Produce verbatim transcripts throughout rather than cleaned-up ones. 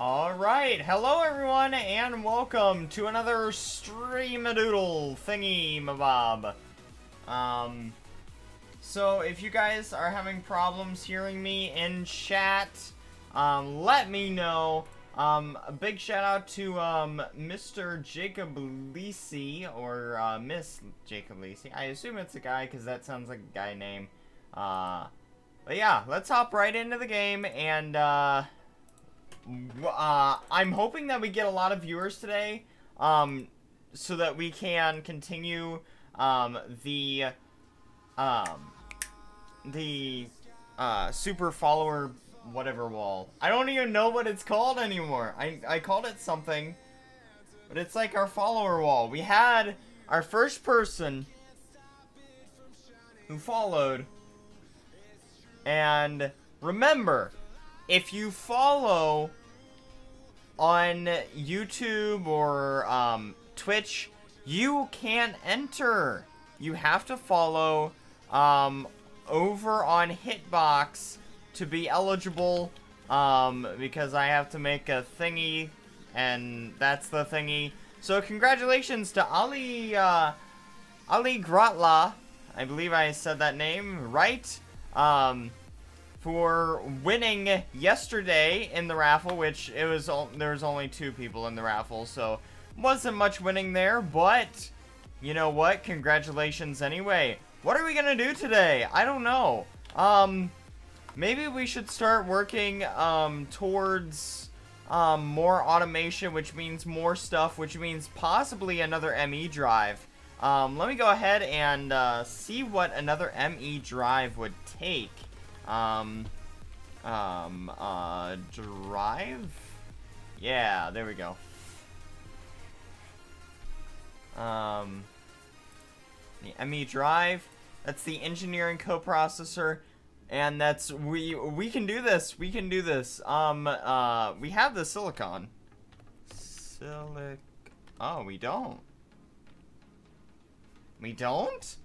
Alright, hello everyone, and welcome to another stream-a-doodle thingy-mabob. Um, so if you guys are having problems hearing me in chat, um, let me know. Um, a big shout-out to, um, Mister Jacob Lisi, or, uh, Miss Jacob Lisi. I assume it's a guy, because that sounds like a guy name. Uh, but yeah, let's hop right into the game, and, uh... Uh, I'm hoping that we get a lot of viewers today, um, so that we can continue, um, the, um, the, uh, super follower whatever wall. I don't even know what it's called anymore. I, I called it something, but it's like our follower wall. We had our first person who followed, and remember, if you follow on YouTube or um, Twitch, you can't enter. You have to follow um, over on Hitbox to be eligible, um, because I have to make a thingy, and that's the thingy. So congratulations to Ali, uh, Ali Grotla, I believe I said that name right, um, for winning yesterday in the raffle, which it was there was only two people in the raffle, so wasn't much winning there, but you know what? Congratulations anyway. What are we gonna do today? I don't know. Um, maybe we should start working um, towards um, more automation, which means more stuff, which means possibly another M E drive. Um, let me go ahead and uh, see what another M E drive would take. Um, um, uh, drive? Yeah, there we go. Um, the M E drive, that's the engineering coprocessor, and that's, we, we can do this, we can do this. Um, uh, we have the silicon. Silic, oh, we don't. We don't?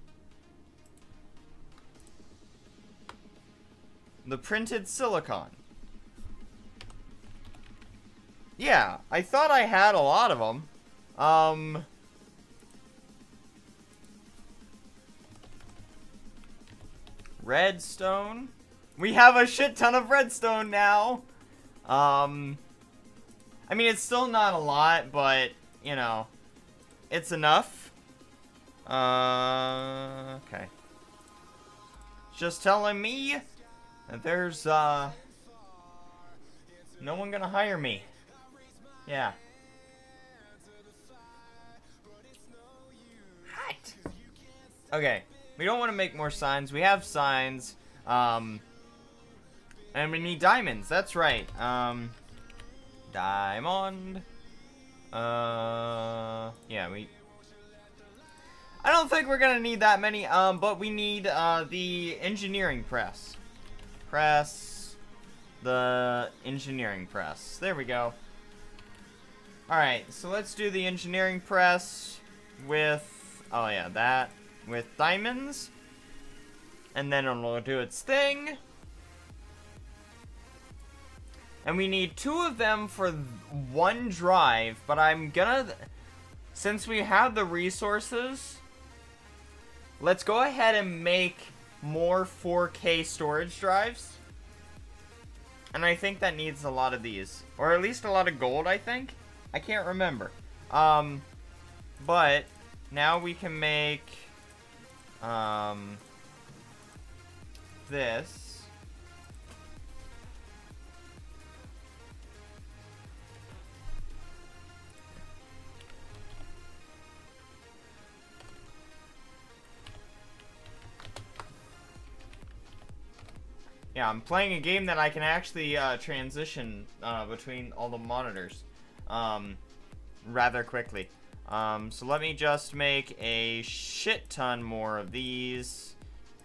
The printed silicon. Yeah, I thought I had a lot of them. Um, redstone. We have a shit ton of redstone now. Um, I mean, it's still not a lot, but, you know, it's enough. Uh, okay. Just telling me... There's, uh, no one gonna hire me. Yeah. Hot! Okay, we don't want to make more signs. We have signs, um, and we need diamonds, that's right. Um, diamond. Uh, yeah, we... I don't think we're gonna need that many, um, but we need, uh, the engineering press. Press the engineering press. There we go. Alright, so let's do the engineering press with, oh yeah, that with diamonds. And then it'll do its thing. And we need two of them for one drive, but I'm gonna, since we have the resources, let's go ahead and make more four K storage drives, and I think that needs a lot of these, or at least a lot of gold. I think, I can't remember, um but now we can make um this Yeah, I'm playing a game that I can actually uh, transition uh, between all the monitors um, rather quickly. Um, so let me just make a shit ton more of these.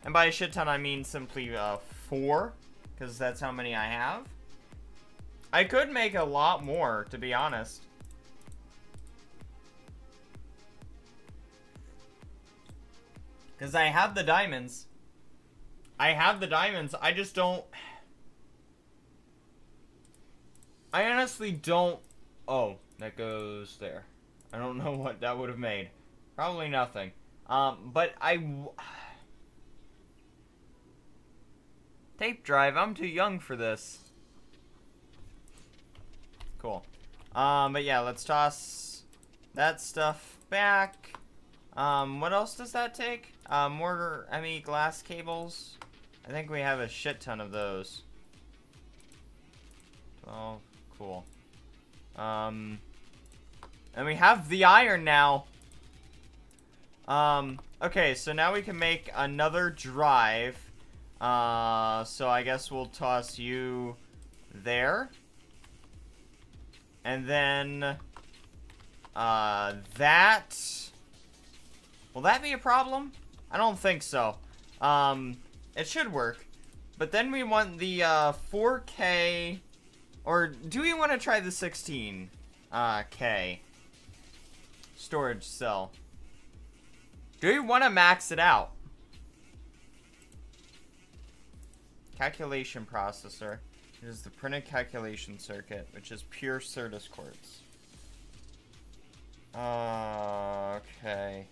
And by a shit ton, I mean simply uh, four, because that's how many I have. I could make a lot more, to be honest. Because I have the diamonds. I have the diamonds, I just don't... I honestly don't... Oh, that goes there. I don't know what that would have made. Probably nothing. Um, but I... Tape drive, I'm too young for this. Cool. Um, but yeah, let's toss that stuff back. Um, what else does that take? Uh, mortar, I mean, glass cables. I think we have a shit ton of those. Oh, cool. Um, and we have the iron now. Um, okay, so now we can make another drive. Uh, so I guess we'll toss you there. And then, uh, that... Will that be a problem? I don't think so. Um, it should work. But then we want the, uh, four K... Or do we want to try the sixteen K uh, storage cell? Do we want to max it out? Calculation processor. It is the printed calculation circuit, which is pure Certus quartz. Uh, okay.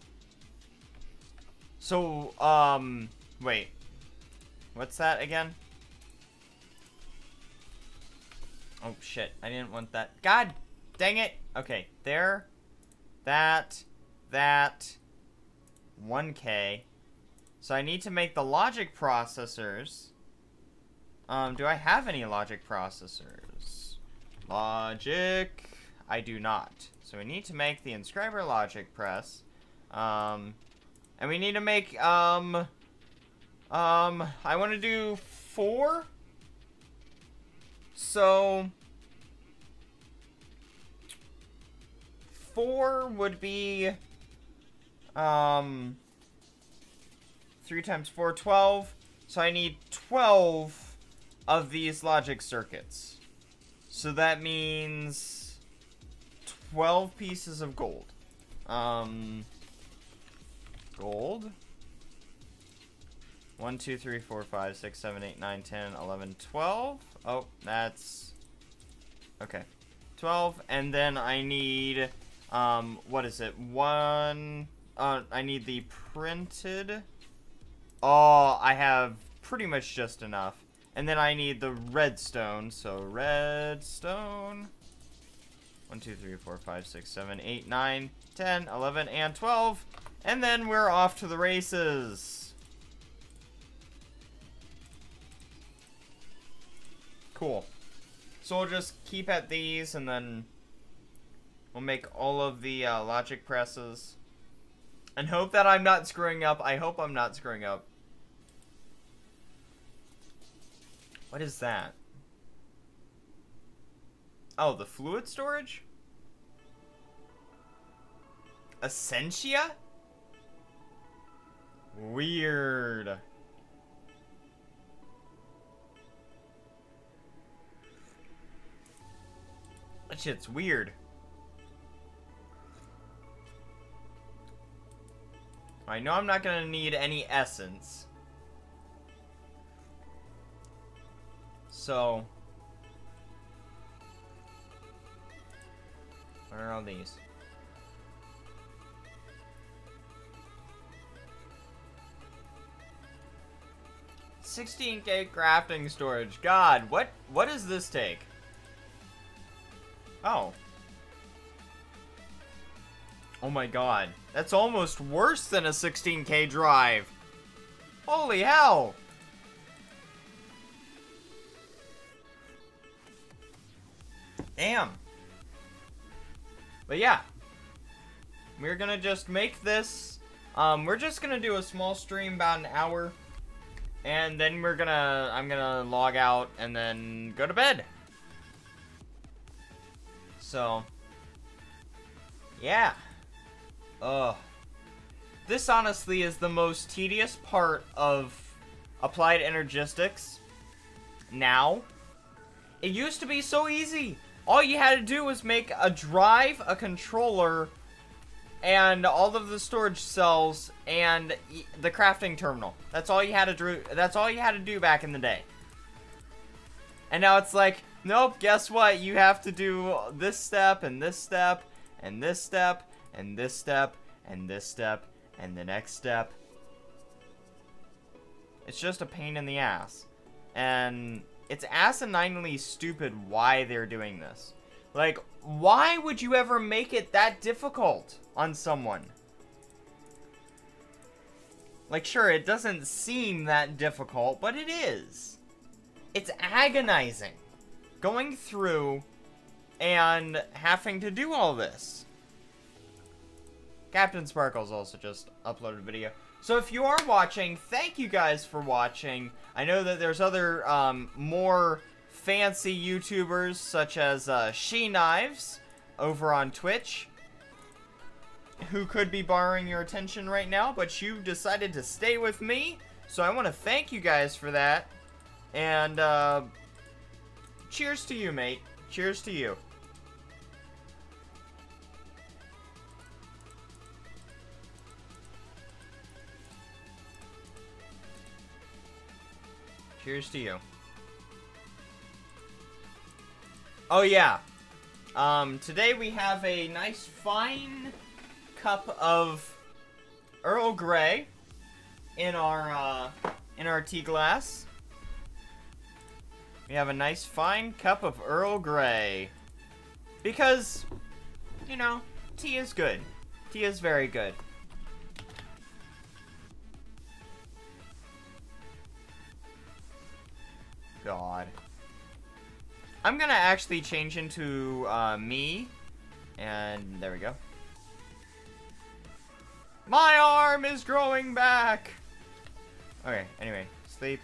So, um, wait. What's that again? Oh, shit. I didn't want that. God dang it. Okay. There. That. That. one K. So I need to make the logic processors. Um, do I have any logic processors? Logic. I do not. So we need to make the inscriber logic press. Um, and we need to make, um, um, I want to do four. So, four would be, um, three times four, twelve. So I need twelve of these logic circuits. So that means twelve pieces of gold. Um, gold. one, two, three, four, five, six, seven, eight, nine, ten, eleven, twelve. Oh, that's... Okay. twelve, and then I need... Um, what is it? one... Uh, I need the printed... Oh, I have pretty much just enough. And then I need the redstone. So, redstone... one, two, three, four, five, six, seven, eight, nine, ten, eleven, and twelve. And then we're off to the races. Cool. So we'll just keep at these, and then we'll make all of the uh, logic presses. And hope that I'm not screwing up. I hope I'm not screwing up. What is that? Oh, the fluid storage? Essentia? Weird. That shit's weird. I know I'm not gonna need any essence. So... What are all these? sixteen K crafting storage. God, what, what does this take? Oh. Oh my god. That's almost worse than a sixteen K drive. Holy hell. Damn. But yeah. We're gonna just make this. Um, we're just gonna do a small stream, about an hour. And then we're gonna, I'm gonna log out and then go to bed. So, yeah. Ugh. This honestly is the most tedious part of Applied Energistics now. It used to be so easy. All you had to do was make a drive, a controller, and all of the storage cells and the crafting terminal. That's all you had to do. That's all you had to do back in the day. And now it's like, nope, guess what? You have to do this step, and this step, and this step, and this step, and this step, and the next step. It's just a pain in the ass. And it's asininely stupid why they're doing this. Like, why would you ever make it that difficult on someone? Like, sure, it doesn't seem that difficult, but it is. It's agonizing. Going through and having to do all this. CaptainSparklez also just uploaded a video. So if you are watching, thank you guys for watching. I know that there's other, um, more fancy YouTubers, such as, uh, She Knives over on Twitch, who could be borrowing your attention right now, but you decided to stay with me, so I want to thank you guys for that, and, uh, cheers to you, mate. Cheers to you. Cheers to you. Oh, yeah. Um, today we have a nice, fine cup of Earl Grey in our uh, in our tea glass. We have a nice fine cup of Earl Grey because, you know, tea is good. Tea is very good. God, I'm gonna actually change into uh, me, and there we go. My arm is growing back! Okay, anyway, sleep.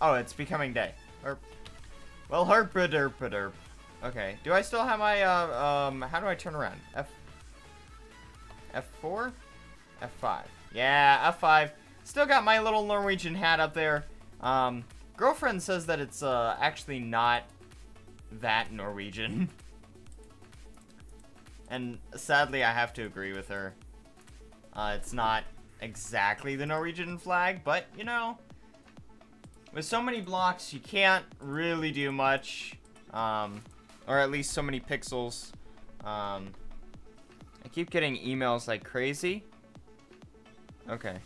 Oh, it's becoming day. Herp. Well, herp -a derp -a derp. Okay, do I still have my, uh, um, how do I turn around? F... F four? F five. Yeah, F five. Still got my little Norwegian hat up there. Um, girlfriend says that it's, uh, actually not that Norwegian. And sadly, I have to agree with her. Uh, it's not exactly the Norwegian flag, but, you know, with so many blocks, you can't really do much, um, or at least so many pixels. Um, I keep getting emails like crazy. Okay.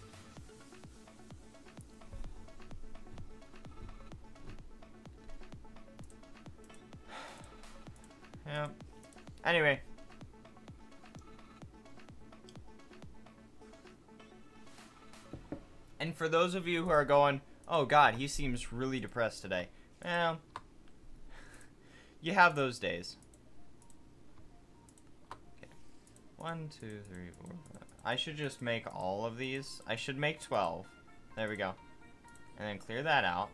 Yeah. Anyway. And for those of you who are going, oh god, he seems really depressed today. Well, you have those days. Okay. One, two, three, four, five. I should just make all of these. I should make twelve. There we go. And then clear that out.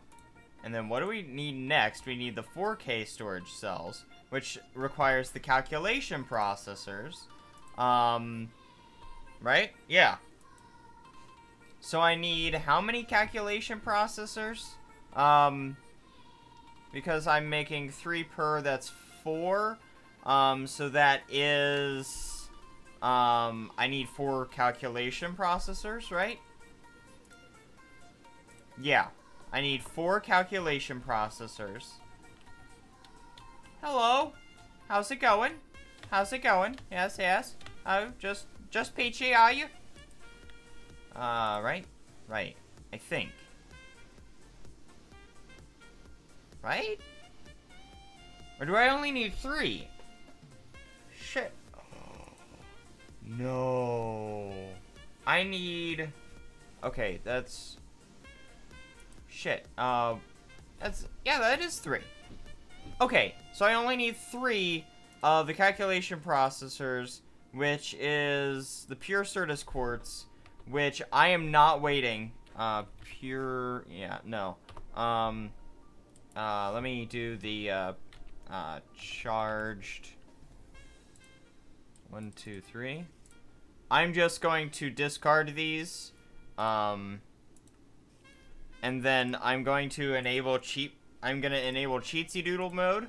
And then what do we need next? We need the four K storage cells, which requires the calculation processors. Um, right? Yeah. So I need how many calculation processors? Um, because I'm making three per, that's four. Um, so that is, um, I need four calculation processors, right? Yeah, I need four calculation processors. Hello, how's it going? How's it going? Yes, yes. Oh, just, just peachy, are you? Uh, right? Right. I think. Right? Or do I only need three? Shit. No. I need... Okay, that's... Shit. Uh, that's... Yeah, that is three. Okay, so I only need three of the calculation processors, which is the pure Certus quartz, which I am not waiting. Uh, pure, yeah, no. Um, uh, let me do the, uh, uh, charged. One, two, three. I'm just going to discard these. Um, and then I'm going to enable cheat. I'm going to enable Cheatsy Doodle mode.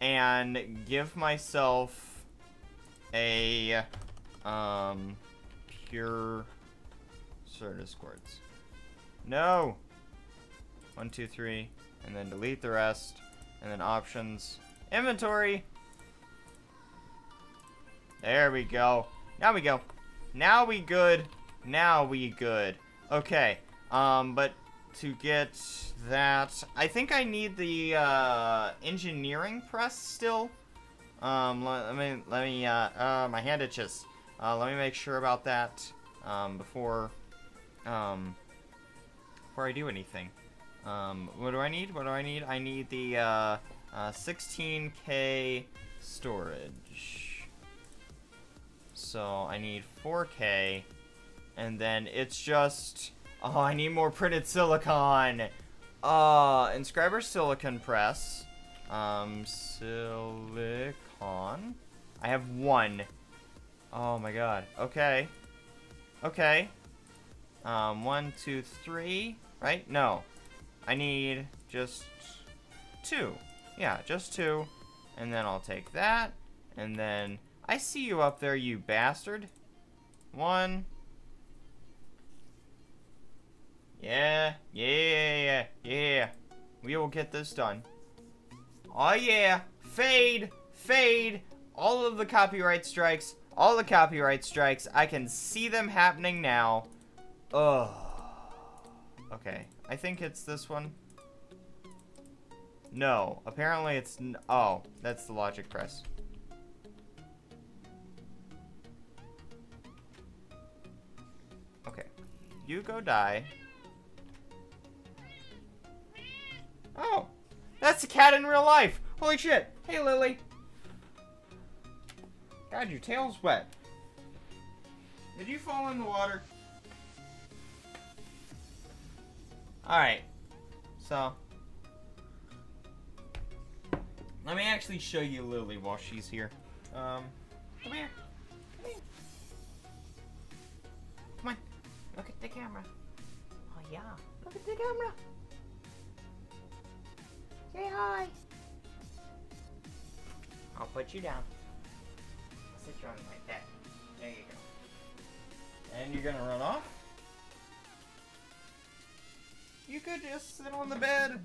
And give myself a, um... pure Certus quartz. No! One, two, three. and then delete the rest, and then options, inventory. There we go. Now we go. Now we good. Now we good. Okay. Um, but to get that, I think I need the uh, engineering press still. Um, let, let me, let me, uh, uh, my hand itches. Uh, let me make sure about that, um, before, um, before I do anything. Um, what do I need? What do I need? I need the, uh, uh, sixteen K storage. So, I need four K, and then it's just, oh, I need more printed silicon! Uh, inscriber silicon press. Um, silicon. I have one. Oh my god. Okay. Okay. Um, one, two, three. Right? No. I need just two. Yeah, just two. And then I'll take that. And then... I see you up there, you bastard. One. Yeah. Yeah. Yeah. We will get this done. Oh yeah, fade, fade, all of the copyright strikes, all the copyright strikes, I can see them happening now. Ugh. Okay, I think it's this one. No, apparently it's, n oh, that's the logic press. Okay, you go die. Oh. That's a cat in real life! Holy shit! Hey, Lily! God, your tail's wet. Did you fall in the water? Alright. So. Let me actually show you Lily while she's here. Um, come here. Come here. Come on. Look at the camera. Oh, yeah. Look at the camera. Say hi. I'll put you down. I'll sit you on like that. There you go. And you're gonna run off? You could just sit on the bed.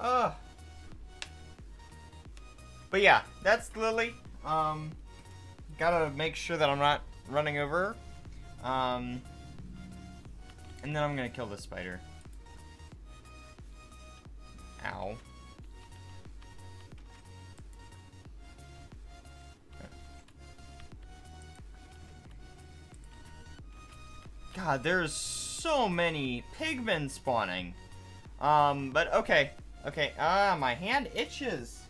Ugh. But yeah, that's Lily. Um, gotta make sure that I'm not running over her. Um, and then I'm gonna kill this spider. Ow. God, there's so many pigmen spawning. Um, but okay. Okay, ah, my hand itches.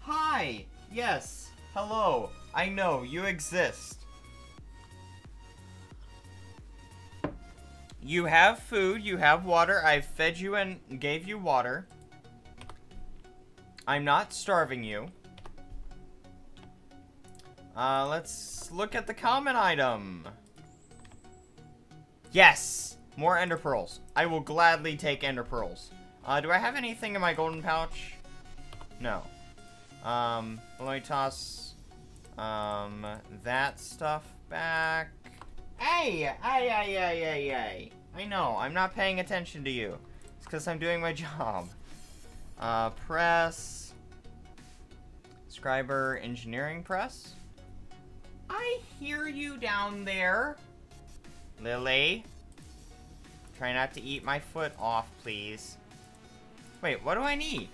Hi. Yes. Hello. I know, you exist. You have food, you have water. I fed you and gave you water. I'm not starving you. Uh, let's look at the common item. Yes! More ender pearls. I will gladly take ender pearls. Uh, do I have anything in my golden pouch? No. Um, let me toss, um, that stuff back. Hey! Ay, ay, ay, ay, ay. I know, I'm not paying attention to you. It's because I'm doing my job. Uh, press. Scriber engineering press. I hear you down there. Lily. Try not to eat my foot off, please. Wait, what do I need?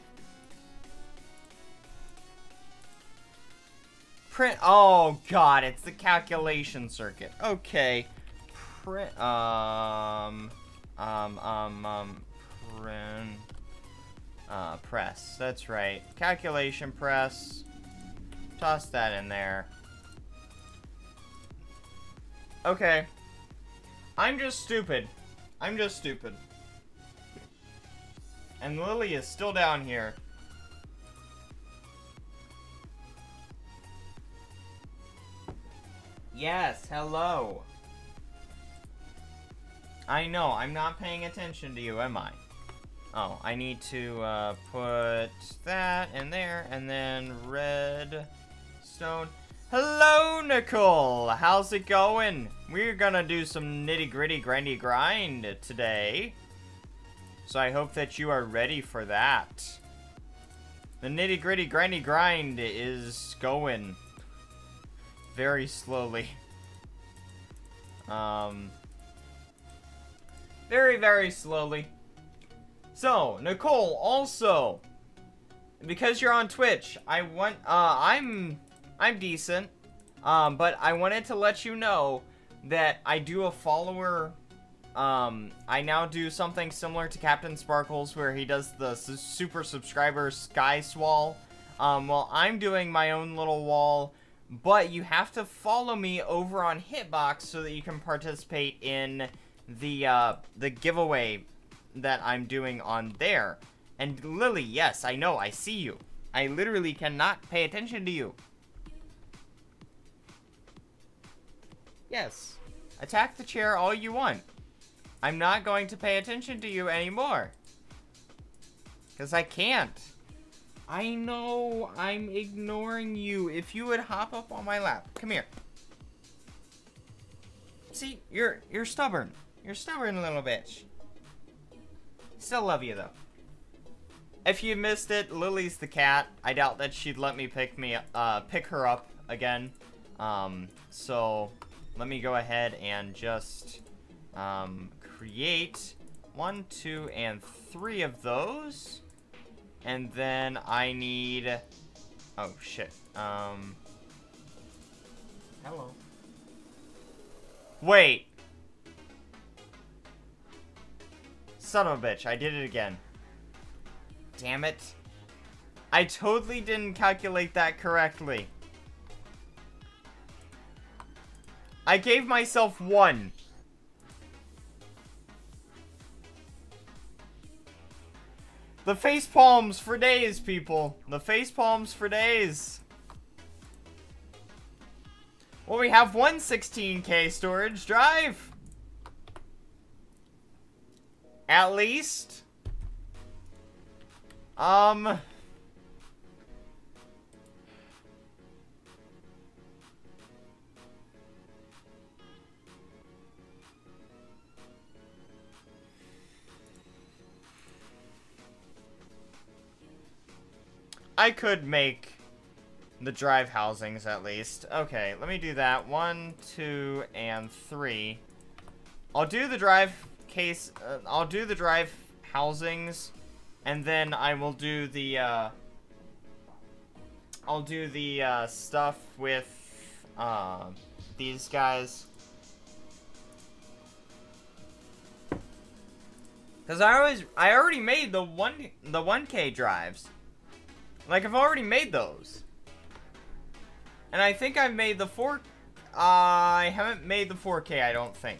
Print. Oh, God, it's the calculation circuit. Okay. Print. Um. Um, um, um. Print. Uh, press. That's right. Calculation press. Toss that in there. Okay. I'm just stupid. I'm just stupid. And Lily is still down here. Yes, hello. I know, I'm not paying attention to you, am I? Oh, I need to uh, put that in there, and then red stone. Hello, Nicole! How's it going? We're gonna do some nitty-gritty grindy grind today. So I hope that you are ready for that. The nitty gritty grindy grind is going very slowly. Um, very, very slowly. So, Nicole, also, because you're on Twitch, I want, uh, I'm, I'm decent, um, but I wanted to let you know that I do a follower, um, I now do something similar to CaptainSparklez where he does the su super subscriber sky swall. Um, well, I'm doing my own little wall, but you have to follow me over on Hitbox so that you can participate in the, uh, the giveaway that I'm doing on there. And Lily, yes, I know, I see you. I literally cannot pay attention to you. Yes. Attack the chair all you want. I'm not going to pay attention to you anymore. Because I can't. I know, I'm ignoring you. If you would hop up on my lap. Come here. See, you're you're stubborn. You're stubborn, little bitch. Still love you, though. If you missed it, Lily's the cat. I doubt that she'd let me pick me uh, pick her up again. Um, so, let me go ahead and just um, create one, two, and three of those. And then I need... Oh, shit. Um, hello. Wait. Son of a bitch, I did it again. Damn it. I totally didn't calculate that correctly. I gave myself one. The face palms for days, people. The face palms for days. Well, we have one sixteen K storage drive. At least. Um. I could make the drive housings at least. Okay, let me do that. One, two, and three. I'll do the drive case. Uh, I'll do the drive housings. And then I will do the, uh, I'll do the, uh, stuff with, uh, these guys. Cause I always, I already made the one, the one K drives. Like, I've already made those. And I think I've made the four, uh, I haven't made the four K, I don't think.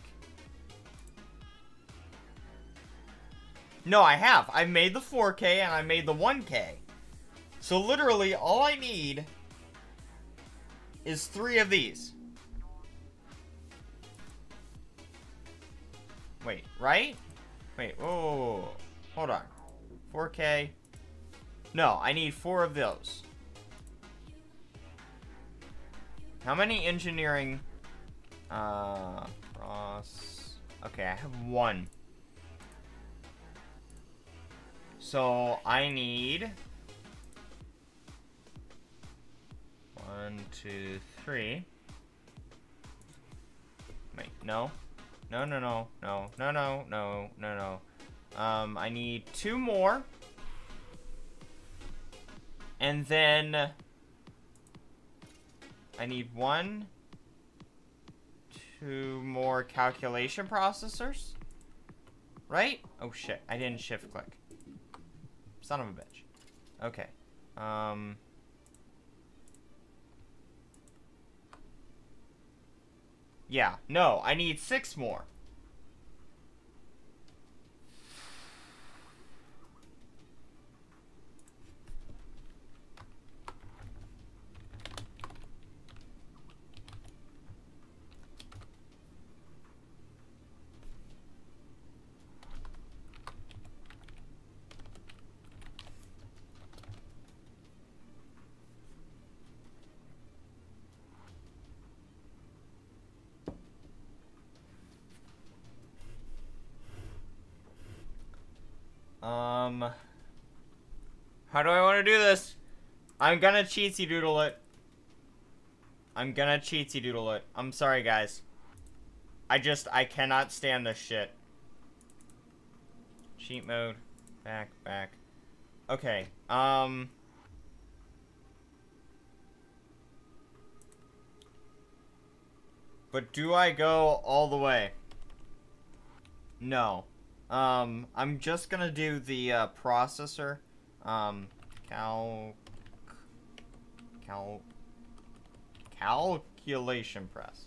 No, I have. I made the four K and I made the one K. So literally all I need is three of these. Wait, right? Wait, oh, hold on. four K. No, I need four of those. How many engineering? Uh, Ross. Okay, I have one. So, I need one, two, three. Wait, no. No, no, no, no, no, no, no, no, no. Um, I need two more. And then I need one, two more calculation processors. Right? Oh, shit. I didn't shift click. Son of a bitch. Okay. Um. Yeah. No, I need six more. Um, how do I want to do this? I'm gonna cheatsy doodle it. I'm gonna cheatsy doodle it. I'm sorry, guys. I just, I cannot stand this shit. Cheat mode. Back, back. Okay, um... but do I go all the way? No. Um, I'm just gonna do the, uh, processor. Um, calc... Calc... Calculation press.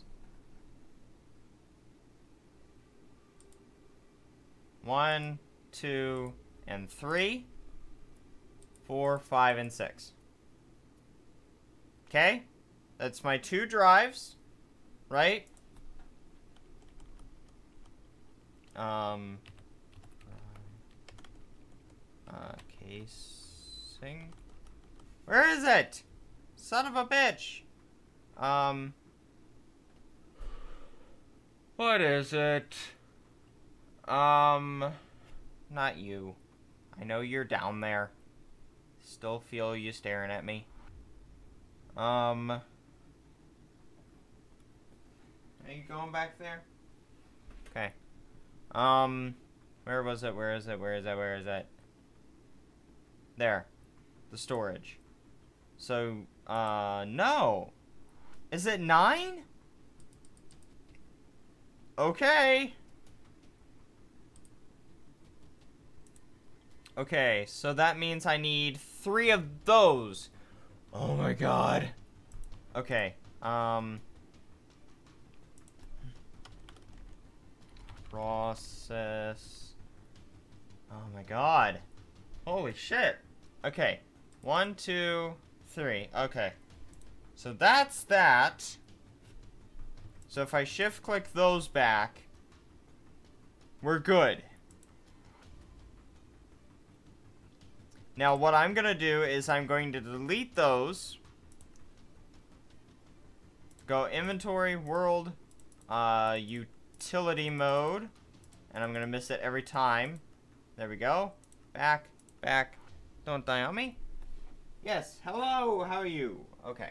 One, two, and three. Four, five, and six. Okay? That's my two drives. Right? Um... Uh, casing... Where is it? Son of a bitch! Um... What is it? Um... Not you. I know you're down there. Still feel you staring at me. Um... Are you going back there? Okay. Um, where was it? Where is it? Where is it? Where is it? There. The storage. So, uh, no. Is it nine? Okay. Okay, so that means I need three of those. Oh my god. Okay, um... process. Oh my god. Holy shit. Okay. One, two, three. Okay. So that's that. So if I shift click those back, we're good. Now what I'm gonna do is I'm going to delete those. Go inventory, world, uh, you. utility mode, and I'm gonna miss it every time. There we go. Back, back. Don't die on me. Yes. Hello. How are you? Okay.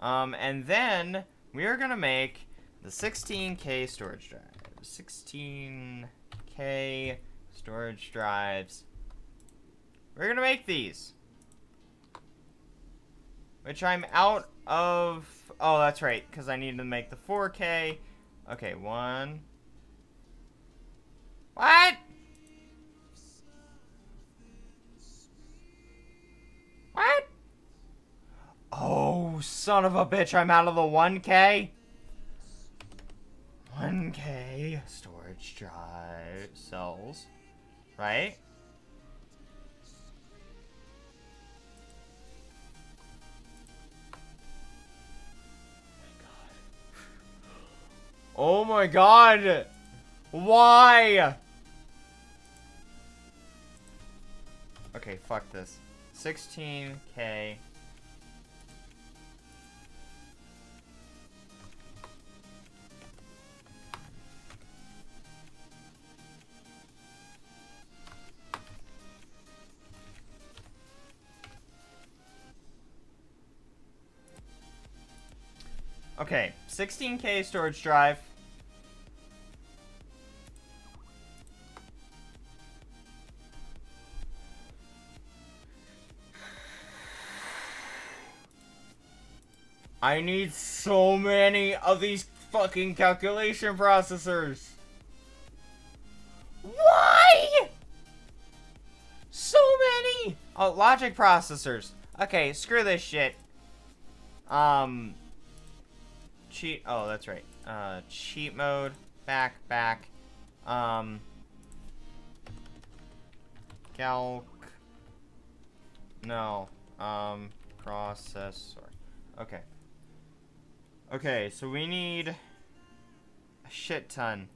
Um, and then we are gonna make the sixteen K storage drive. sixteen K storage drives. We're gonna make these, which I'm out of. Oh, that's right, because I need to make the four K. Okay, one. What? What? Oh, son of a bitch, I'm out of the one K. one K storage drive cells, right? Oh my god! Why? Okay, fuck this. sixteen K. Okay, sixteen K storage drive. I need so many of these fucking calculation processors. Why? So many! Oh, logic processors. Okay, screw this shit. Um... Cheat. Oh, that's right. Uh, cheat mode. Back, back. Um... Calc... No. Um, processor. Okay. Okay, so we need a shit ton.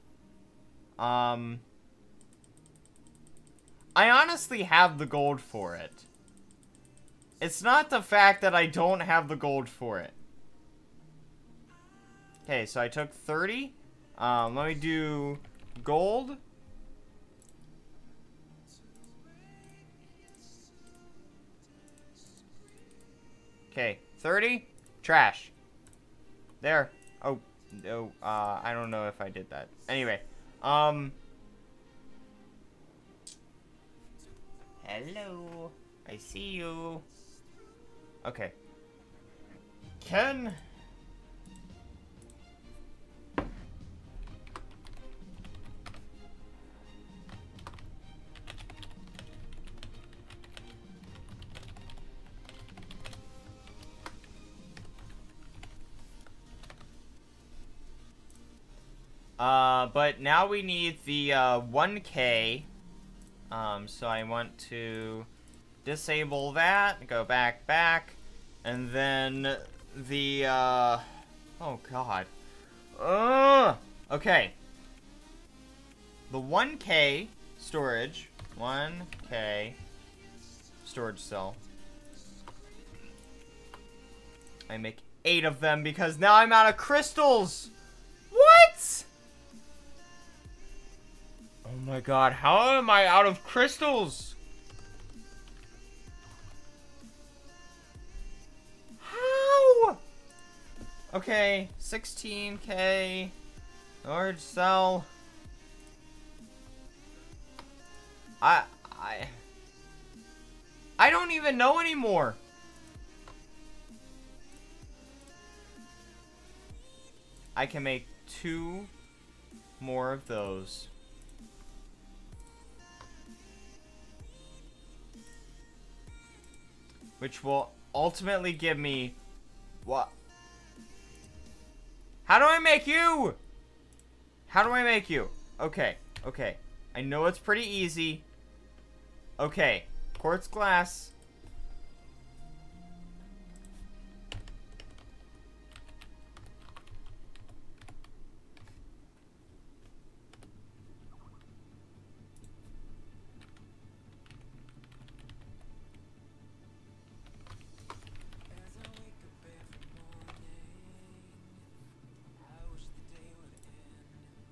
Um, I honestly have the gold for it. It's not the fact that I don't have the gold for it. Okay, so I took thirty. Um, let me do gold. Okay, thirty. Trash. There. Oh, no. Oh, uh, I don't know if I did that. Anyway. Um. Hello. I see you. Okay. Can... Uh, but now we need the, uh, one K, um, so I want to disable that, go back, back, and then the, uh, oh god, ugh, okay, the one K storage, one K storage cell, I make eight of them because now I'm out of crystals, what? Oh my god, how am I out of crystals? How? Okay, sixteen K. Large cell. I... I... I don't even know anymore. I can make two more of those. Which will ultimately give me... What? How do I make you? How do I make you? Okay. Okay. I know it's pretty easy. Okay. Quartz glass.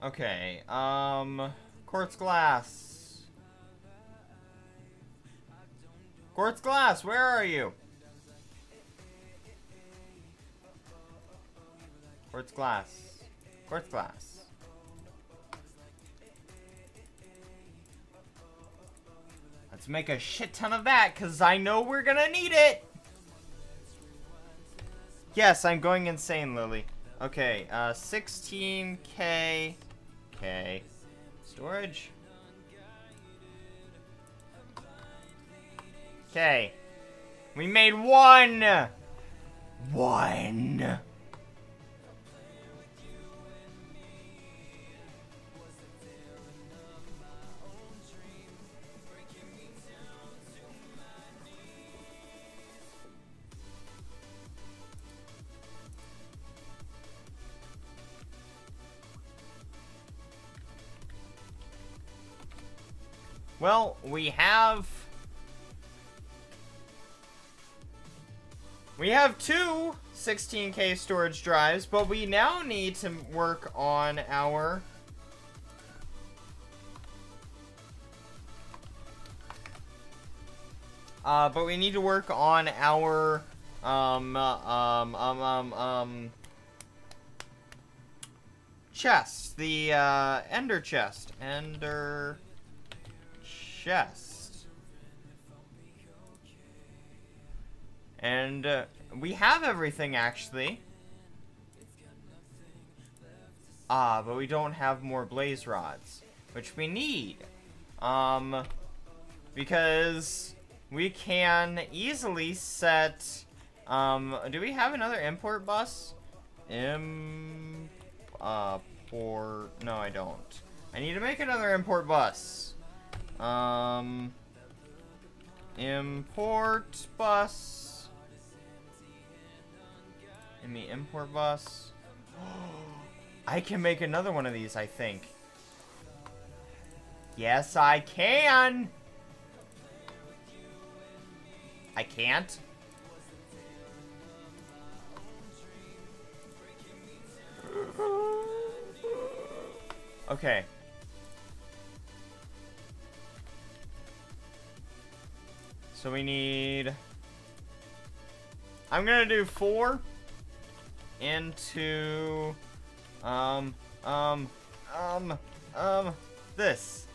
Okay, um, quartz glass. Quartz glass, where are you? Quartz glass. Quartz glass. Let's make a shit ton of that, because I know we're gonna need it! Yes, I'm going insane, Lily. Okay, uh, sixteen K... Okay. Storage. Okay. We made one! One! Well, we have... We have two sixteen K storage drives, but we now need to work on our... Uh, but we need to work on our... Um, um, um, um, um... chest. The, uh, Ender chest. Ender... chest. And uh, we have everything actually. Ah, but we don't have more blaze rods, which we need. Um, because we can easily set, um, do we have another import bus? Im, uh, for, no I don't. I need to make another import bus. Um, import bus. In the import bus. I can make another one of these, I think. Yes, I can. I can't. Okay. So we need I'm gonna do four into um um um um this,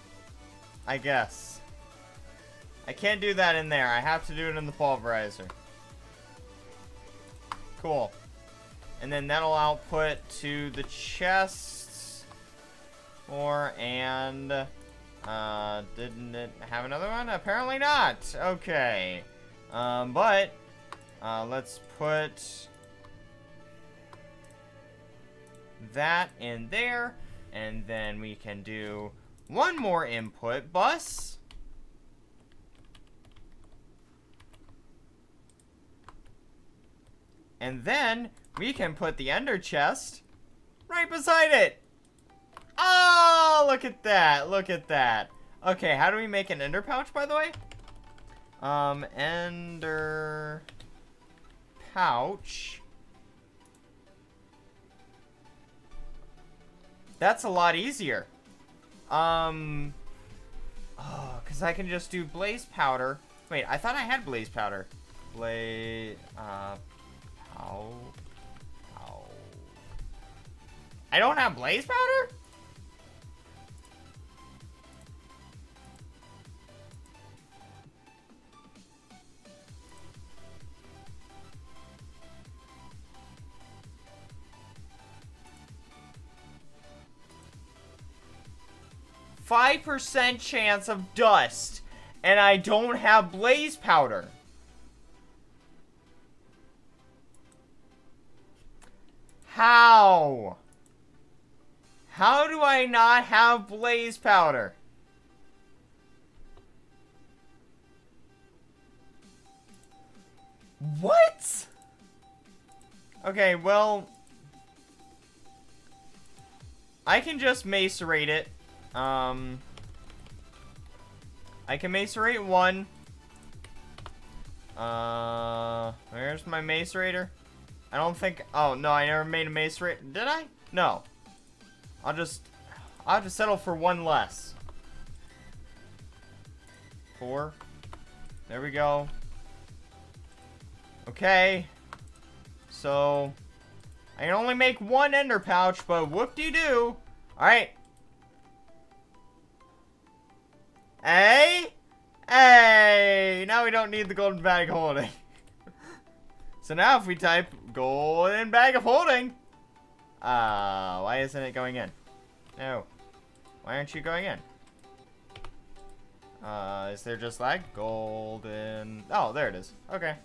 I guess. I can't do that in there. I have to do it in the pulverizer. Cool. And then that'll output to the chests. Or, and... Uh, didn't it have another one? Apparently not. Okay. Um, but... Uh, let's put... that in there. And then we can do one more input bus. And then, we can put the ender chest right beside it. Oh, look at that. Look at that. Okay, how do we make an ender pouch, by the way? Um, ender pouch. That's a lot easier. Um, oh, because I can just do blaze powder. Wait, I thought I had blaze powder. Blaze, uh... Ow. Ow. I don't have blaze powder? five percent chance of dust, and I don't have blaze powder. How? How do I not have blaze powder? What? Okay, well... I can just macerate it. Um... I can macerate one. Uh... Where's my macerator? I don't think... Oh, no, I never made a mace rate. Did I? No. I'll just... I'll just settle for one less. Four. There we go. Okay. So... I can only make one ender pouch, but whoop-de-doo. Alright. Hey! Hey! Now we don't need the golden bag holding. So now if we type golden bag of holding. Ah, uh, why isn't it going in? No. Why aren't you going in? Uh, is there just lag? Golden. Oh, there it is. Okay.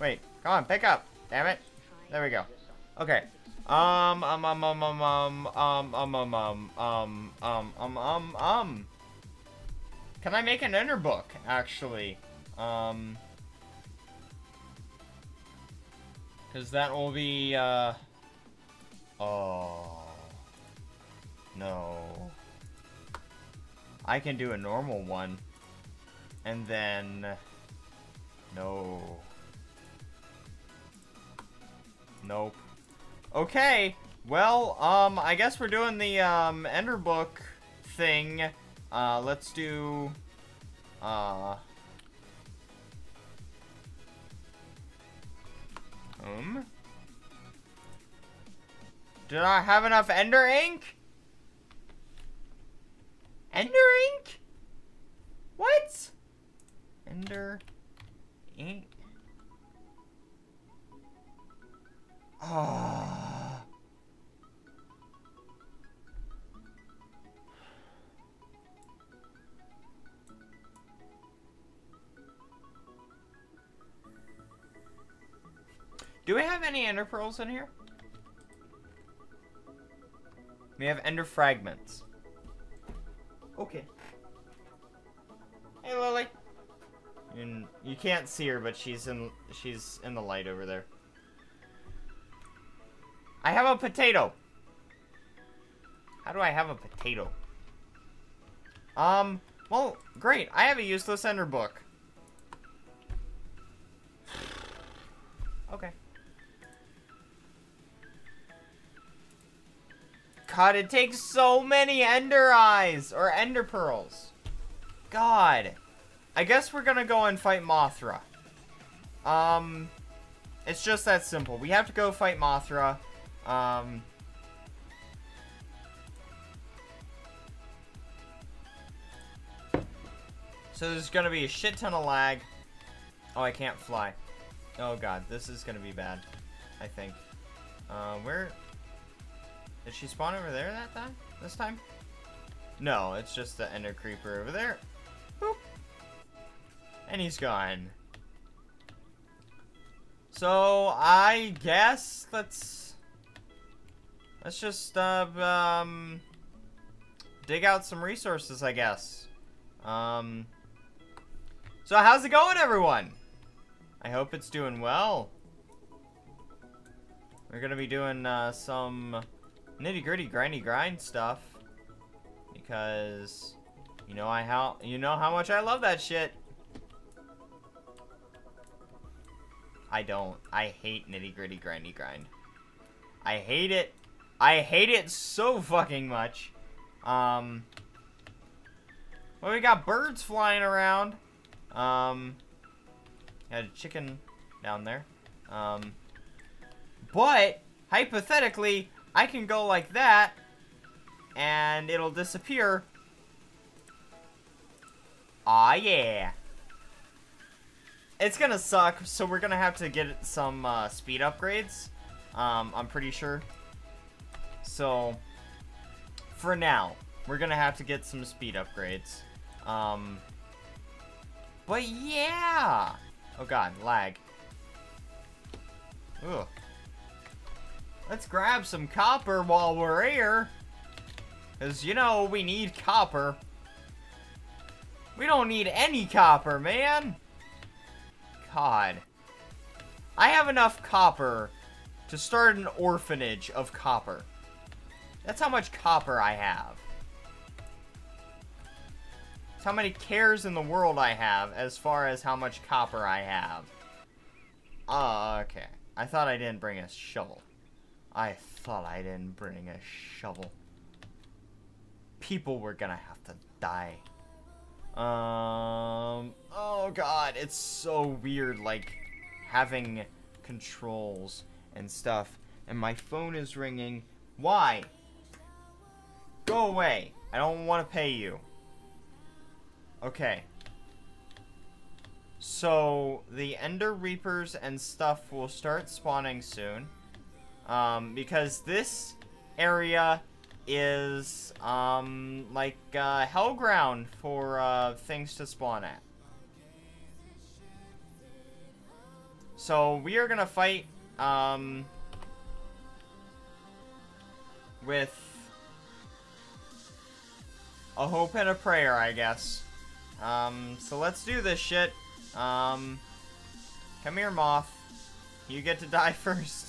Wait, come on, pick up. Damn it. There we go. Okay. Um, um, um, um, um, um, um, um, um, um, um, um, um, um, um. Can I make an ender book, actually? Um... Because that will be, uh... Oh... No... I can do a normal one. And then... No... Nope. Okay! Well, um, I guess we're doing the, um, Ender Book thing. Uh, let's do... Uh... Um, did I have enough ender ink? Ender ink? What? Ender ink? Ah. Do we have any ender pearls in here? We have ender fragments. Okay. Hey, Lily. And you can't see her, but she's in she's in the light over there. I have a potato. How do I have a potato? Um. Well, great. I have a useless ender book. Okay. God, it takes so many ender eyes or ender pearls. God, I guess we're gonna go and fight Mothra. Um, It's just that simple. We have to go fight Mothra. Um... So there's gonna be a shit ton of lag. Oh, I can't fly. Oh god, this is gonna be bad, I think. Uh, where... Did she spawn over there that time? This time? No, it's just the Ender Creeper over there. Boop. And he's gone. So, I guess let's... Let's just, uh, um... dig out some resources, I guess. Um... So, how's it going, everyone? I hope it's doing well. We're gonna be doing, uh, some nitty-gritty, grindy grind stuff. Because, you know, I how you know how much I love that shit. I don't. I hate nitty-gritty, grindy grind. I hate it. I hate it so fucking much. Um, well, we got birds flying around. Um, had a chicken down there. Um, but, hypothetically, I can go like that, and it'll disappear. Aw, yeah. It's gonna suck, so we're gonna have to get some uh, speed upgrades. Um, I'm pretty sure. So, for now, we're gonna have to get some speed upgrades. Um, but yeah! Oh god, lag. Ugh. Let's grab some copper while we're here. Because, you know, we need copper. We don't need any copper, man. God. I have enough copper to start an orphanage of copper. That's how much copper I have. That's how many cares in the world I have as far as how much copper I have. Uh, okay. I thought I didn't bring a shovel. I thought I didn't bring a shovel. People were gonna have to die. Um, oh god, it's so weird, like, having controls and stuff. And my phone is ringing. Why? Go away. I don't want to pay you. Okay. So, the Ender Reapers and stuff will start spawning soon. Um, because this area is, um, like, uh, hellground for, uh, things to spawn at. So, we are gonna fight, um, with a hope and a prayer, I guess. Um, so let's do this shit. Um, come here, moth. You get to die first.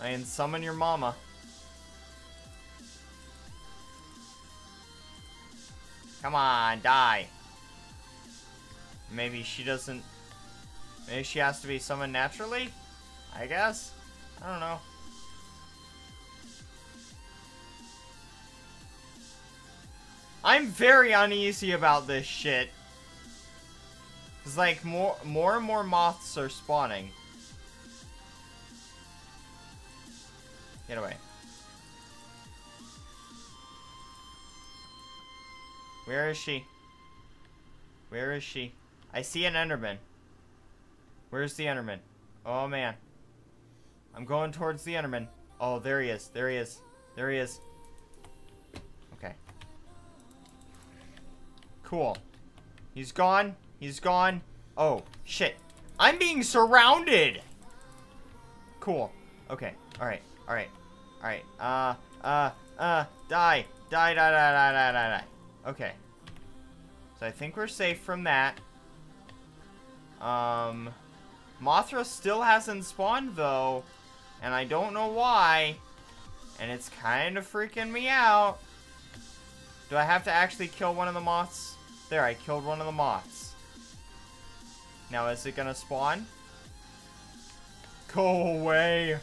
I can summon your mama. Come on, die. Maybe she doesn't... Maybe she has to be summoned naturally? I guess? I don't know. I'm very uneasy about this shit. It's like more, more and more moths are spawning. Get away. Where is she? Where is she? I see an Enderman. Where's the Enderman? Oh, man. I'm going towards the Enderman. Oh, there he is. There he is. There he is. Okay. Cool. He's gone. He's gone. Oh, shit. I'm being surrounded! Cool. Okay. Alright. Alright, alright, uh, uh, uh, die, die, die, die, die, die, die, die, okay. So I think we're safe from that. Um, Mothra still hasn't spawned, though, and I don't know why, and it's kind of freaking me out. Do I have to actually kill one of the moths? There, I killed one of the moths. Now, is it gonna spawn? Go away!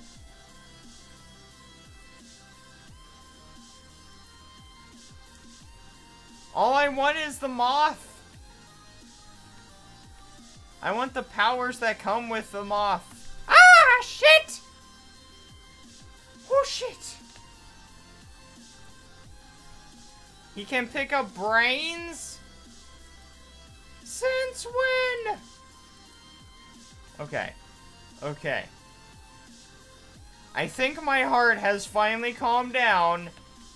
All I want is the moth. I want the powers that come with the moth. Ah! Ah, shit! Oh, shit. He can pick up brains? Since when? Okay. Okay. I think my heart has finally calmed down,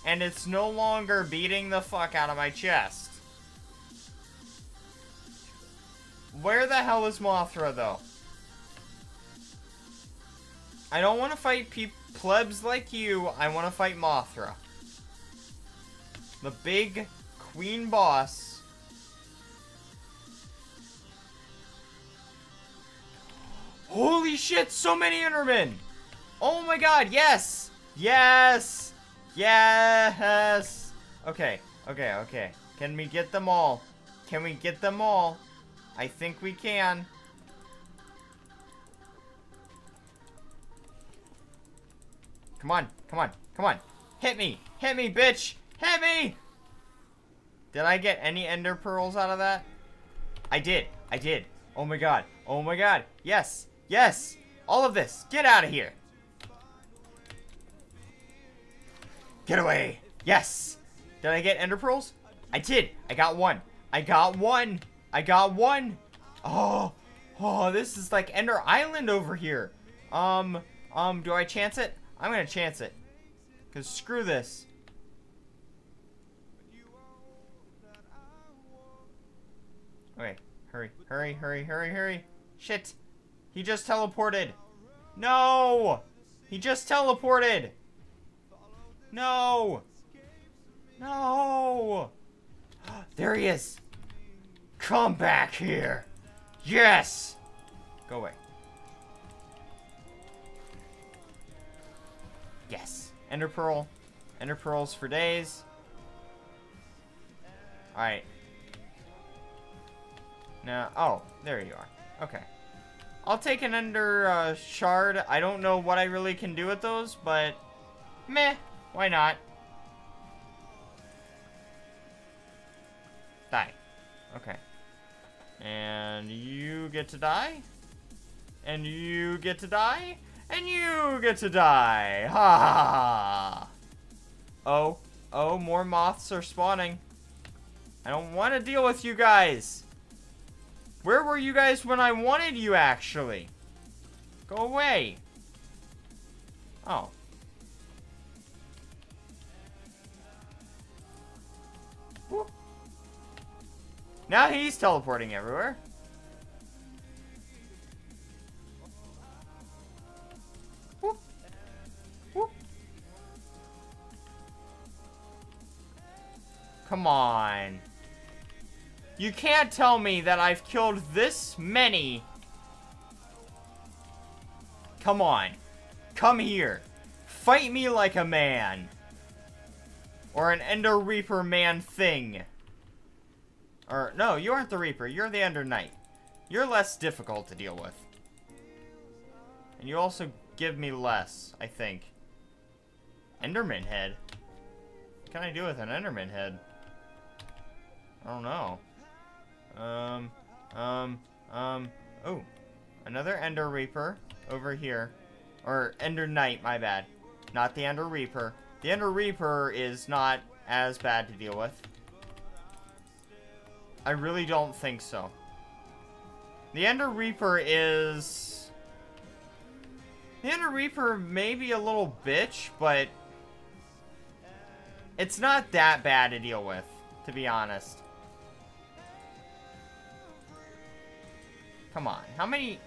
and it's no longer beating the fuck out of my chest. Where the hell is Mothra, though? I don't want to fight pe plebs like you. I want to fight Mothra. The big queen boss. Holy shit, so many Endermen! Oh my god, yes! Yes! Yes! Okay, okay, okay. Can we get them all? Can we get them all? I think we can. Come on, come on, come on. Hit me! Hit me, bitch! Hit me! Did I get any ender pearls out of that? I did. I did. Oh my god. Oh my god. Yes. Yes. All of this. Get out of here. Get away. Yes. Did I get ender pearls? I did. I got one. I got one. I got one. Oh. Oh, this is like Ender Island over here. Um. Um, do I chance it? I'm gonna chance it. Because screw this. Okay, hurry, hurry, hurry, hurry, hurry. Shit. He just teleported. No! He just teleported. No! No! There he is. Come back here. Yes! Go away. Yes. Ender Pearl. Ender Pearls for days. Alright. No. Oh, there you are. Okay. I'll take an ender uh, shard. I don't know what I really can do with those, but meh. Why not? Die. Okay. And you get to die. And you get to die. And you get to die. Ha ha ha. Oh. Oh, more moths are spawning. I don't want to deal with you guys. Where were you guys when I wanted you, actually? Go away. Oh. Woo. Now he's teleporting everywhere. Woo. Woo. Come on. You can't tell me that I've killed this many. Come on. Come here. Fight me like a man. Or an Ender Reaper man thing. Or, no, you aren't the Reaper. You're the Ender Knight. You're less difficult to deal with. And you also give me less, I think. Enderman head? What can I do with an Enderman head? I don't know. Um, um, um, oh, another Ender Reaper over here, or Ender Knight, my bad, not the Ender Reaper. The Ender Reaper is not as bad to deal with. I really don't think so. The Ender Reaper is, the Ender Reaper may be a little bitch, but it's not that bad to deal with, to be honest. Come on, how many,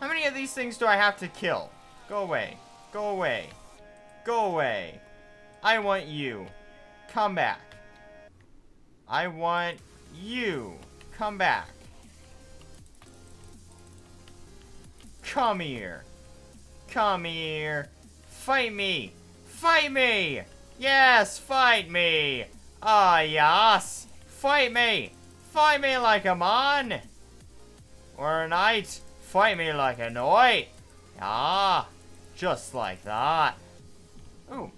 how many of these things do I have to kill? Go away, go away, go away. I want you, come back. I want you, come back. Come here, come here, fight me, fight me. Yes, fight me. Ah, yes, fight me, fight me like a man. Or a knight, fight me like a knight. Ah, just like that. Ooh.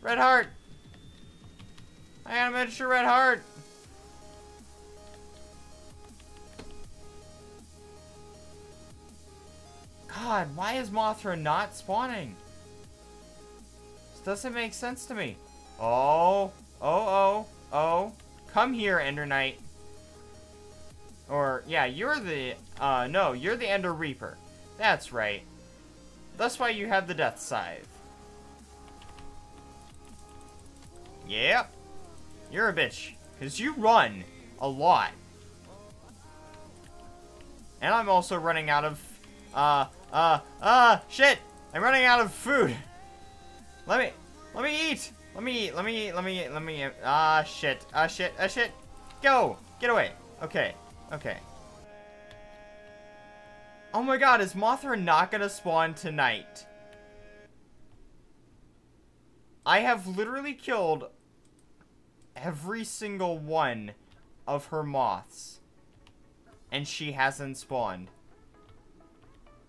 Red heart. I got a miniature red heart. God, why is Mothra not spawning? This doesn't make sense to me. Oh, oh, oh, oh. Come here, Ender Knight. Or, yeah, you're the, uh, no, you're the Ender Reaper. That's right. That's why you have the death scythe. Yep. You're a bitch. Because you run a lot. And I'm also running out of, uh, uh, uh, shit! I'm running out of food! Let me, let me eat! Let me eat, let me eat, let me eat, let me eat. Ah, shit, ah, shit, ah, shit! Go! Get away! Okay, okay. Oh my god, is Mothra not gonna spawn tonight? I have literally killed every single one of her moths. And she hasn't spawned.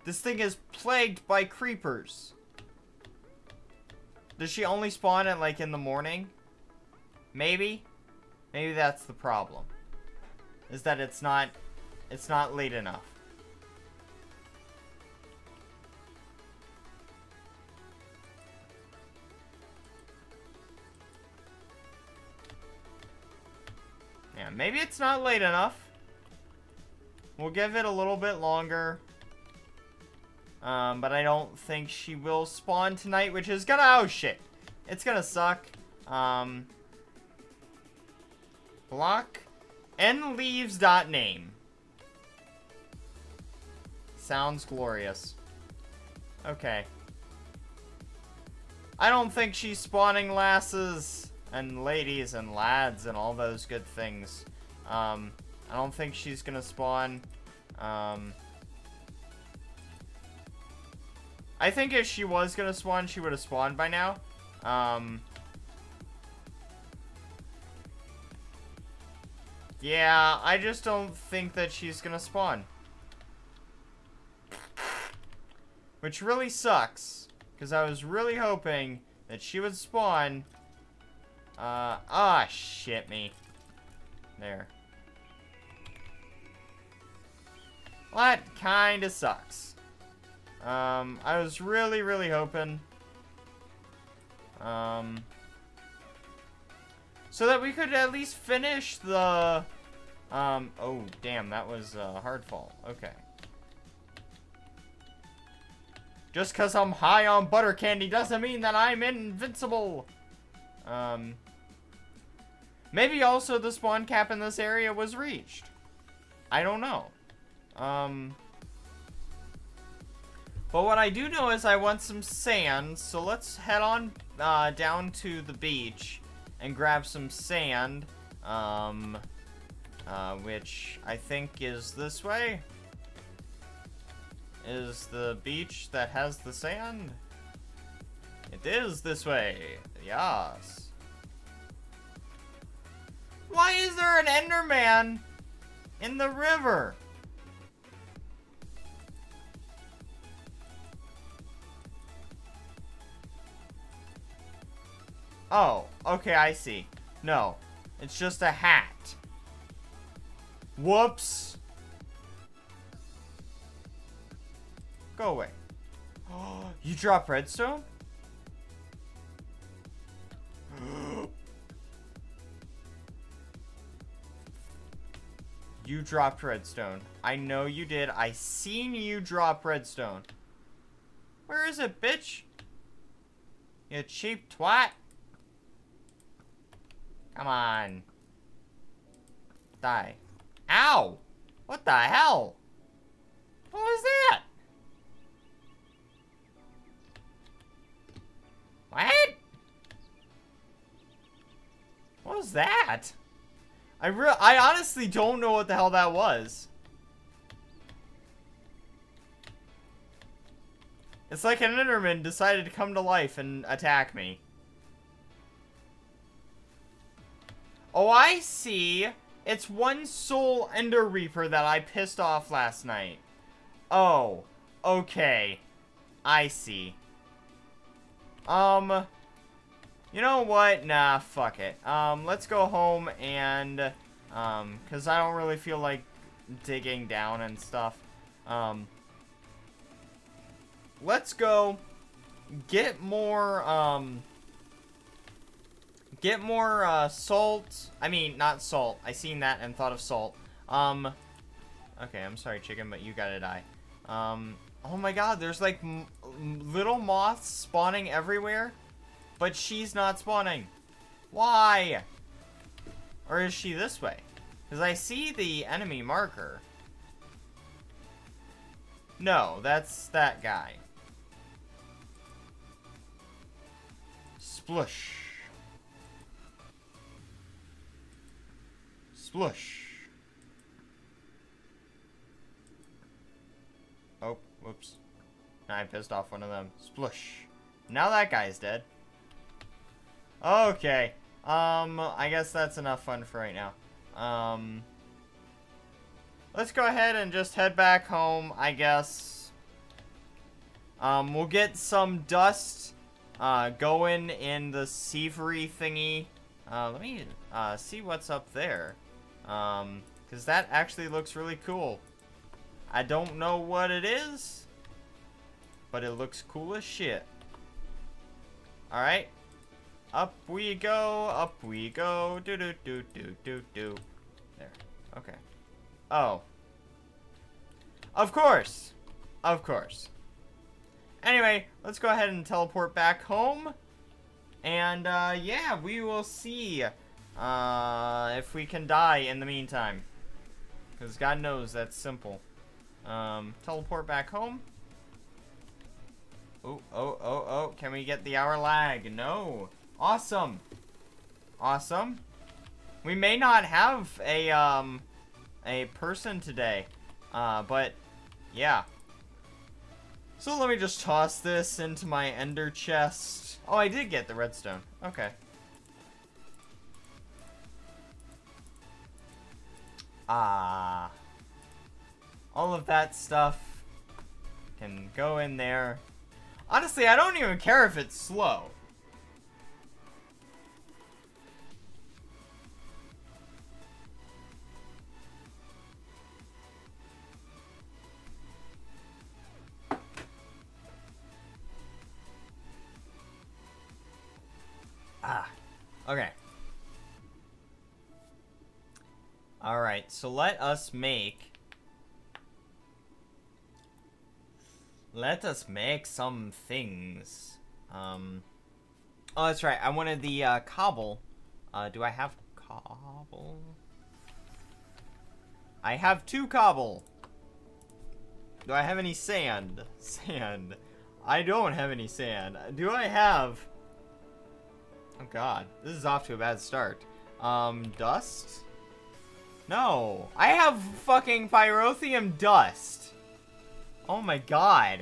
This thing is plagued by creepers. Does she only spawn at like in the morning? Maybe? Maybe that's the problem. Is that it's not it's not late enough. Yeah, maybe it's not late enough. We'll give it a little bit longer. Um, but I don't think she will spawn tonight, which is gonna... Oh, shit. It's gonna suck. Um, block. nleaves.name. Sounds glorious. Okay. I don't think she's spawning lasses and ladies and lads and all those good things. Um... I don't think she's gonna spawn. Um, I think if she was gonna spawn, she would have spawned by now. Um, yeah, I just don't think that she's gonna spawn. Which really sucks, because I was really hoping that she would spawn. Uh, ah, shit me. There. Well, that kinda sucks. Um, I was really, really hoping. Um, so that we could at least finish the... Um, oh, damn, that was a hard fall. Okay. Just because I'm high on butter candy doesn't mean that I'm invincible. Um, maybe also the spawn cap in this area was reached. I don't know. Um, but what I do know is I want some sand, so let's head on uh, down to the beach and grab some sand, um, uh, which I think is this way, is the beach that has the sand. It is this way, yes. Why is there an Enderman in the river? Oh, okay, I see. No, it's just a hat. Whoops. Go away. Oh, you drop redstone? You dropped redstone. I know you did. I seen you drop redstone. Where is it, bitch? You cheap twat. Come on. Die. Ow! What the hell? What was that? What? What was that? I real I honestly don't know what the hell that was. It's like an Enderman decided to come to life and attack me. Oh, I see. It's one soul Ender Reaper that I pissed off last night. Oh, okay. I see. Um, you know what? Nah, fuck it. Um, let's go home and, um, because I don't really feel like digging down and stuff. Um, let's go get more, um, get more, uh, salt. I mean, not salt. I seen that and thought of salt. Um, okay, I'm sorry, chicken, but you gotta die. Um, oh my god, there's, like, m little moths spawning everywhere, but she's not spawning. Why? Or is she this way? Because I see the enemy marker. No, that's that guy. Splush. Splush. Oh, whoops. I pissed off one of them. Splush. Now that guy's dead. Okay. Um, I guess that's enough fun for right now. Um... Let's go ahead and just head back home, I guess. Um, we'll get some dust uh, going in the sievery thingy. Uh, let me uh, see what's up there. Um, because that actually looks really cool. I don't know what it is, but it looks cool as shit. Alright. Up we go, up we go. Do do do do do do. There. Okay. Oh. Of course. Of course. Anyway, let's go ahead and teleport back home. And, uh, yeah, we will see uh, if we can die in the meantime. Because God knows that's simple. Um, teleport back home. Oh, oh, oh, oh. Can we get the hour lag? No. Awesome. Awesome. We may not have a, um... a person today, uh, but yeah. So let me just toss this into my ender chest. Oh, I did get the redstone. Okay. Ah, all of that stuff can go in there. Honestly, I don't even care if it's slow. Ah, okay. Alright, so let us make... Let us make some things. Um, oh, that's right. I wanted the uh, cobble. Uh, do I have cobble? I have two cobble. Do I have any sand? Sand. I don't have any sand. Do I have... Oh god, this is off to a bad start. Um, dust? No, I have fucking pyrothium dust. Oh my god.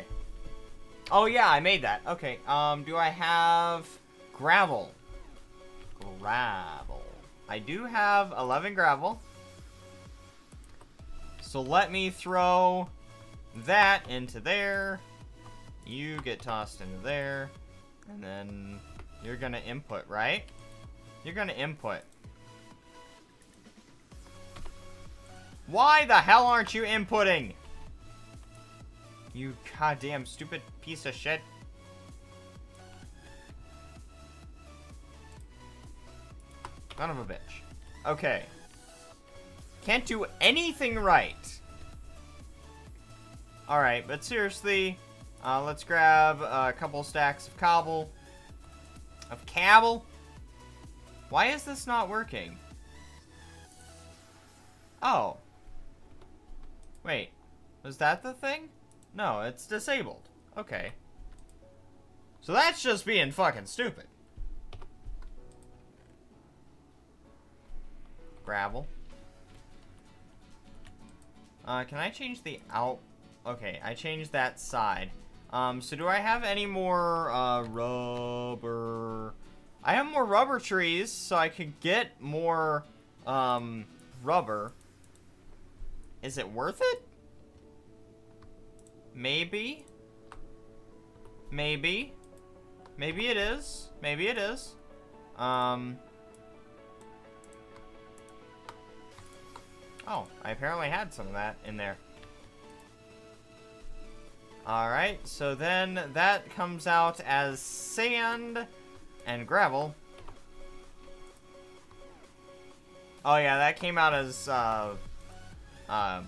Oh yeah, I made that. Okay, um, do I have gravel? Gravel. I do have eleven gravel. So let me throw that into there. You get tossed into there. And then... You're gonna input, right? You're gonna input. Why the hell aren't you inputting? You goddamn stupid piece of shit. Son of a bitch. Okay. Can't do anything right. Alright, but seriously, uh, let's grab a couple stacks of cobble. Of cable? Why is this not working? Oh. Wait. Was that the thing? No, it's disabled. Okay. So that's just being fucking stupid. Gravel. Uh, can I change the out? Okay, I changed that side. Um, so do I have any more, uh, rubber? I have more rubber trees, so I could get more, um, rubber. Is it worth it? Maybe. Maybe. Maybe it is. Maybe it is. Um. Oh, I apparently had some of that in there. Alright, so then that comes out as sand and gravel. Oh yeah, that came out as uh, uh,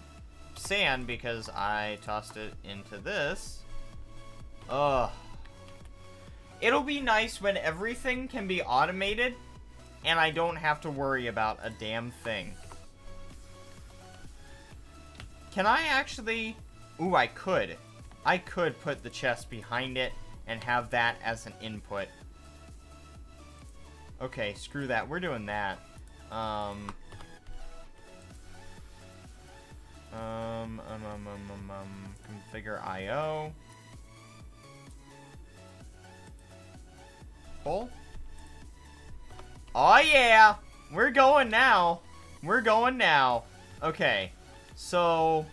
sand because I tossed it into this. Ugh. It'll be nice when everything can be automated and I don't have to worry about a damn thing. Can I actually... Ooh, I could. I could put the chest behind it and have that as an input. Okay, screw that. We're doing that. Um... Um, um, um, um, um, um configure I O. Pull. Oh yeah! We're going now! We're going now! Okay, so...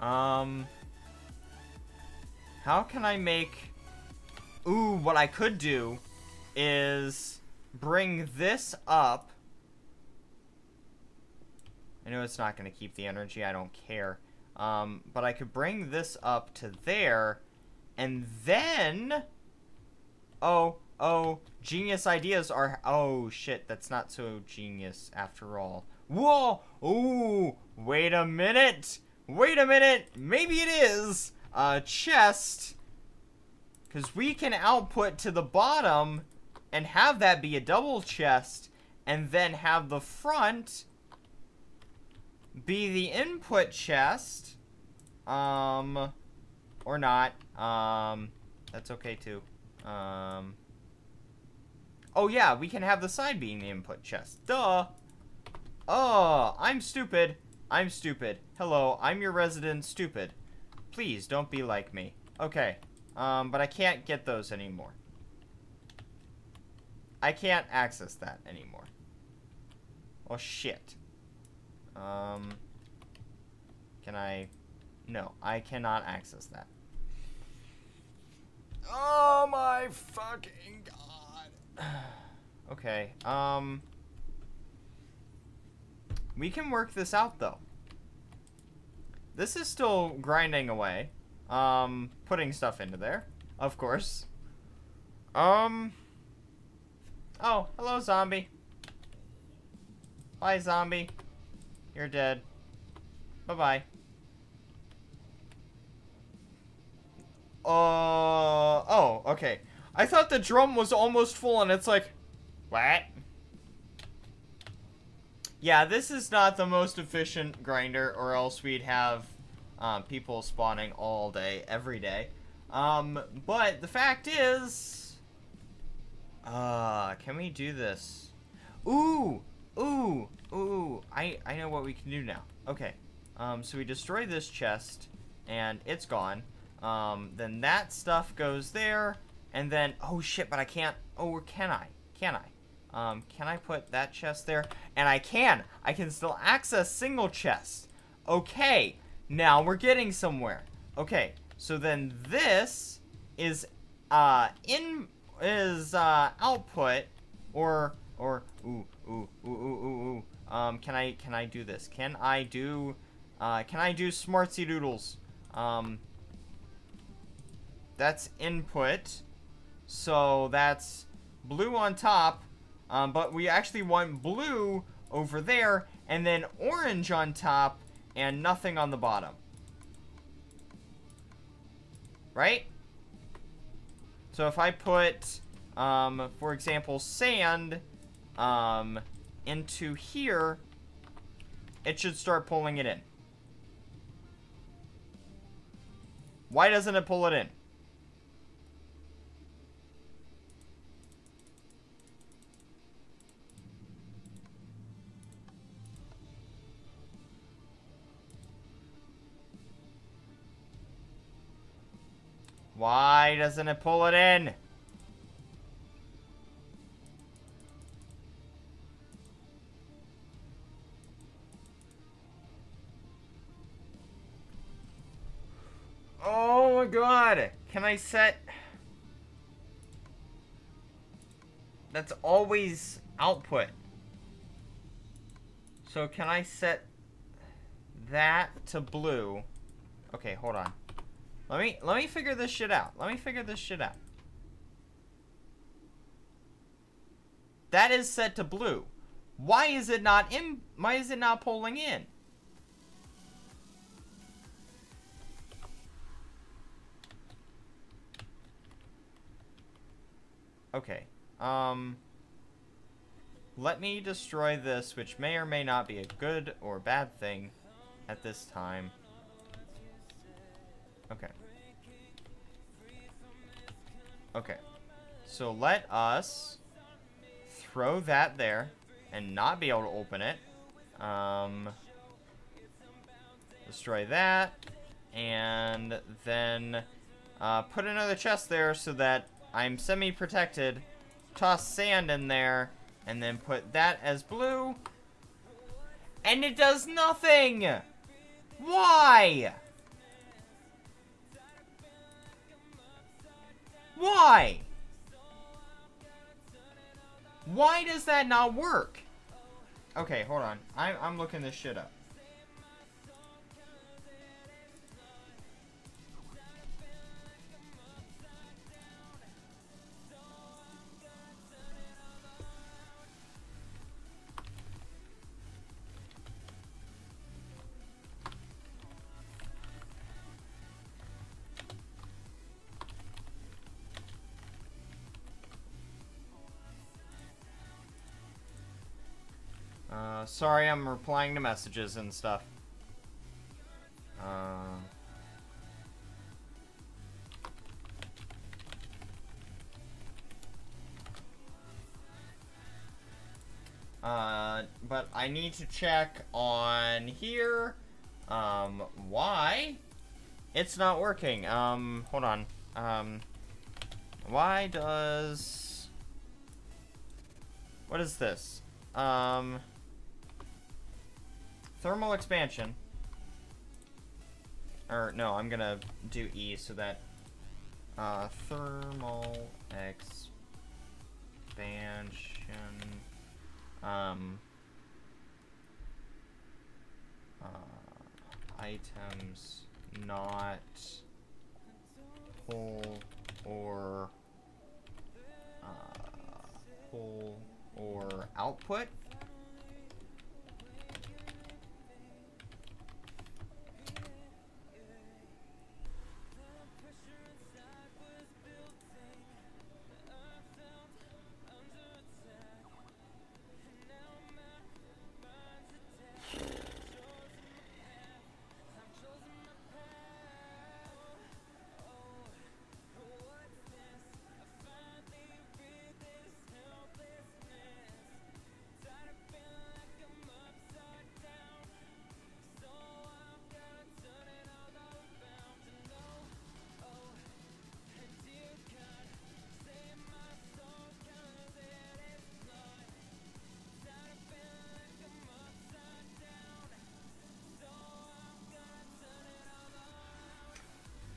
Um... How can I make... Ooh, what I could do is bring this up. I know it's not going to keep the energy, I don't care. Um, but I could bring this up to there, and then... Oh, oh, genius ideas are... Oh, shit, that's not so genius after all. Whoa! Ooh, wait a minute! Wait a minute! Maybe it is a chest... Because we can output to the bottom and have that be a double chest and then have the front be the input chest. Um, or not. Um, that's okay too. Um, oh yeah, we can have the side being the input chest. Duh. Oh, I'm stupid. I'm stupid. Hello, I'm your resident stupid. Please don't be like me. Okay. Um, but I can't get those anymore. I can't access that anymore. Oh, shit. Um, can I? No, I cannot access that. Oh, my fucking God. Okay, um. We can work this out, though. This is still grinding away. Um, putting stuff into there, of course. Um, oh, hello, zombie. Bye, zombie. You're dead. Bye-bye. Uh, oh, okay. I thought the drum was almost full, and it's like, what? Yeah, this is not the most efficient grinder, or else we'd have... Um, people spawning all day, every day. Um, but the fact is... Uh, can we do this? Ooh! Ooh! Ooh! I, I know what we can do now. Okay. Um, so we destroy this chest, and it's gone. Um, then that stuff goes there, and then... Oh, shit, but I can't... Oh, can I? Can I? Um, can I put that chest there? And I can! I can still access single chest. Okay! Now we're getting somewhere. Okay, so then this is uh in is uh output or or ooh ooh ooh ooh ooh. Um, can I can I do this? Can I do uh can I do smartsy doodles? Um, that's input. So that's blue on top, um, but we actually want blue over there and then orange on top. And nothing on the bottom. Right? So if I put, um, for example, sand um, into here, it should start pulling it in. Why doesn't it pull it in? Why doesn't it pull it in? Oh my God! Can I set... That's always output. So can I set that to blue? Okay, hold on. Let me let me figure this shit out. Let me figure this shit out. That is set to blue. Why is it not in? Why is it not pulling in? Okay. Um. Let me destroy this, which may or may not be a good or bad thing at this time. Okay. Okay. So let us throw that there and not be able to open it. Um, destroy that. And then uh, put another chest there so that I'm semi-protected. Toss sand in there. And then put that as blue. And it does nothing! Why? Why? Why does that not work? Okay, hold on. I'm, I'm looking this shit up. Sorry, I'm replying to messages and stuff. Uh, uh, but I need to check on here. Um, why it's not working. Um, hold on. Um, why does... What is this? Um... Thermal expansion. Or, no, I'm gonna do E so that, uh, thermal expansion, um, uh, items not whole or, uh, whole or output.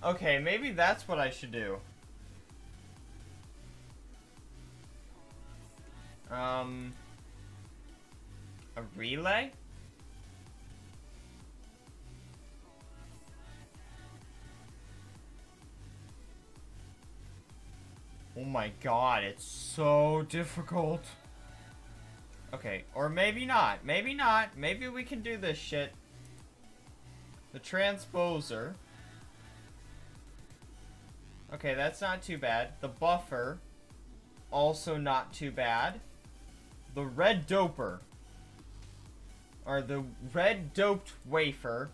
Okay, maybe that's what I should do. Um, a relay? Oh my god, it's so difficult. Okay, or maybe not. Maybe not. Maybe we can do this shit. The transposer. Okay, that's not too bad. The buffer, also not too bad. The red doper, or the red doped wafer,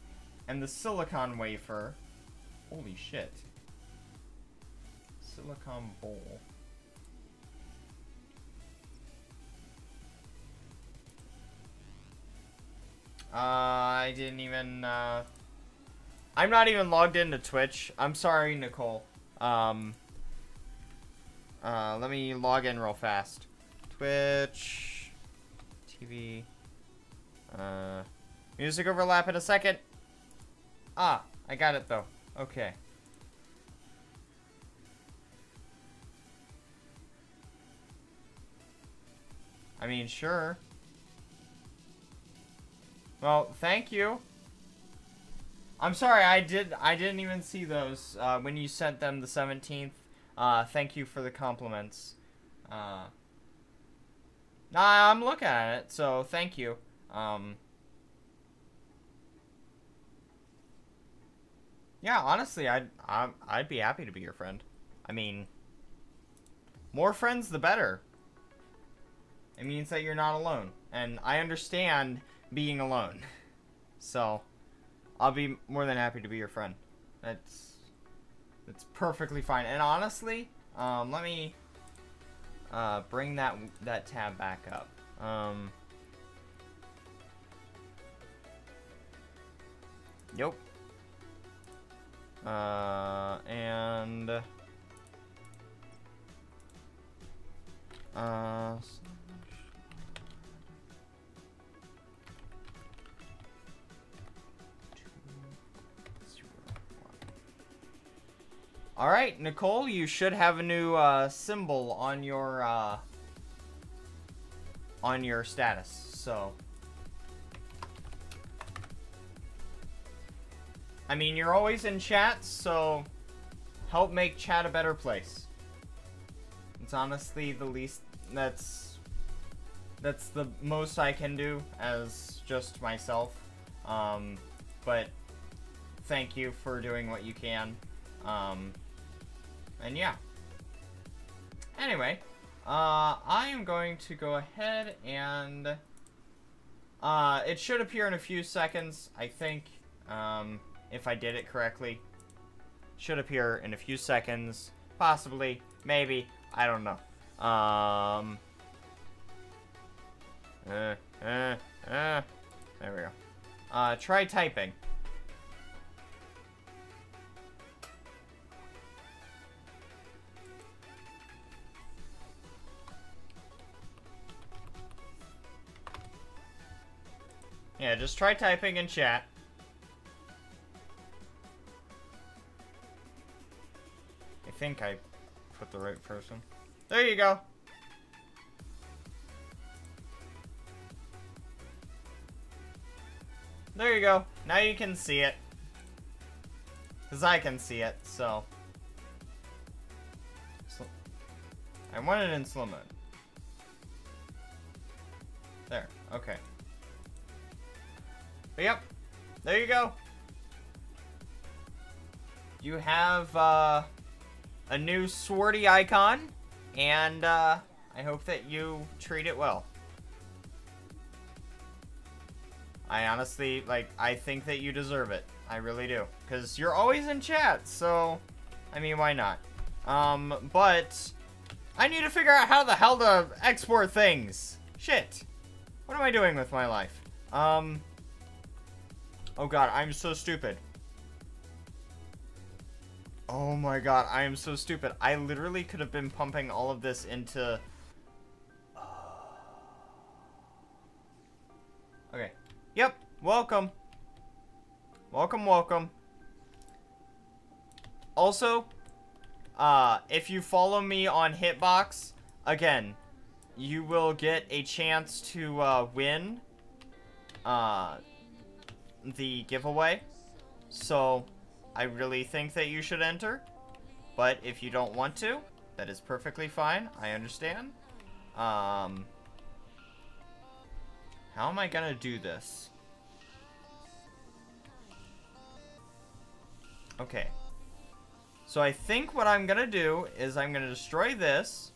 and the silicon wafer. Holy shit. Silicon bowl. Uh, I didn't even, uh... I'm not even logged into Twitch. I'm sorry, Nicole. Um, uh, let me log in real fast. Twitch, T V, uh, music overlap in a second. Ah, I got it though. Okay. I mean, sure. Well, thank you. I'm sorry, I did. I didn't even see those uh, when you sent them the seventeenth. Uh, thank you for the compliments. Uh, nah, I'm looking at it, so thank you. Um, yeah, honestly, I'd I'm, I'd be happy to be your friend. I mean, more friends the better. It means that you're not alone, and I understand being alone. So, I'll be more than happy to be your friend. That's that's perfectly fine. And honestly, um, let me uh, bring that that tab back up. Um, yep. Uh, and uh. Alright, Nicole, you should have a new uh, symbol on your uh, on your status, so I mean, you're always in chat, so help make chat a better place. It's honestly the least, that's that's the most I can do as just myself, um, but thank you for doing what you can. um, And yeah. Anyway, uh, I am going to go ahead and, uh, it should appear in a few seconds, I think, um, if I did it correctly. Should appear in a few seconds, possibly, maybe, I don't know. Um, uh, uh, uh, there we go. Uh, try typing. Yeah, just try typing in chat. I think I put the right person. There you go. There you go. Now you can see it. 'Cause I can see it, so. So I want it in slow mode. There, okay. But yep, there you go. You have uh, a new swordy icon, and uh, I hope that you treat it well. I honestly, like, I think that you deserve it. I really do. Because you're always in chat, so, I mean, why not? Um, but I need to figure out how the hell to export things. Shit. What am I doing with my life? Um... Oh god, I'm so stupid. Oh my god, I am so stupid. I literally could have been pumping all of this into... Okay. Yep, welcome. Welcome, welcome. Also, uh, if you follow me on Hitbox, again, you will get a chance to uh, win... Uh... the giveaway, so I really think that you should enter, but if you don't want to, that is perfectly fine. I understand. Um, how am I gonna do this? Okay, so I think what I'm gonna do is I'm gonna destroy this.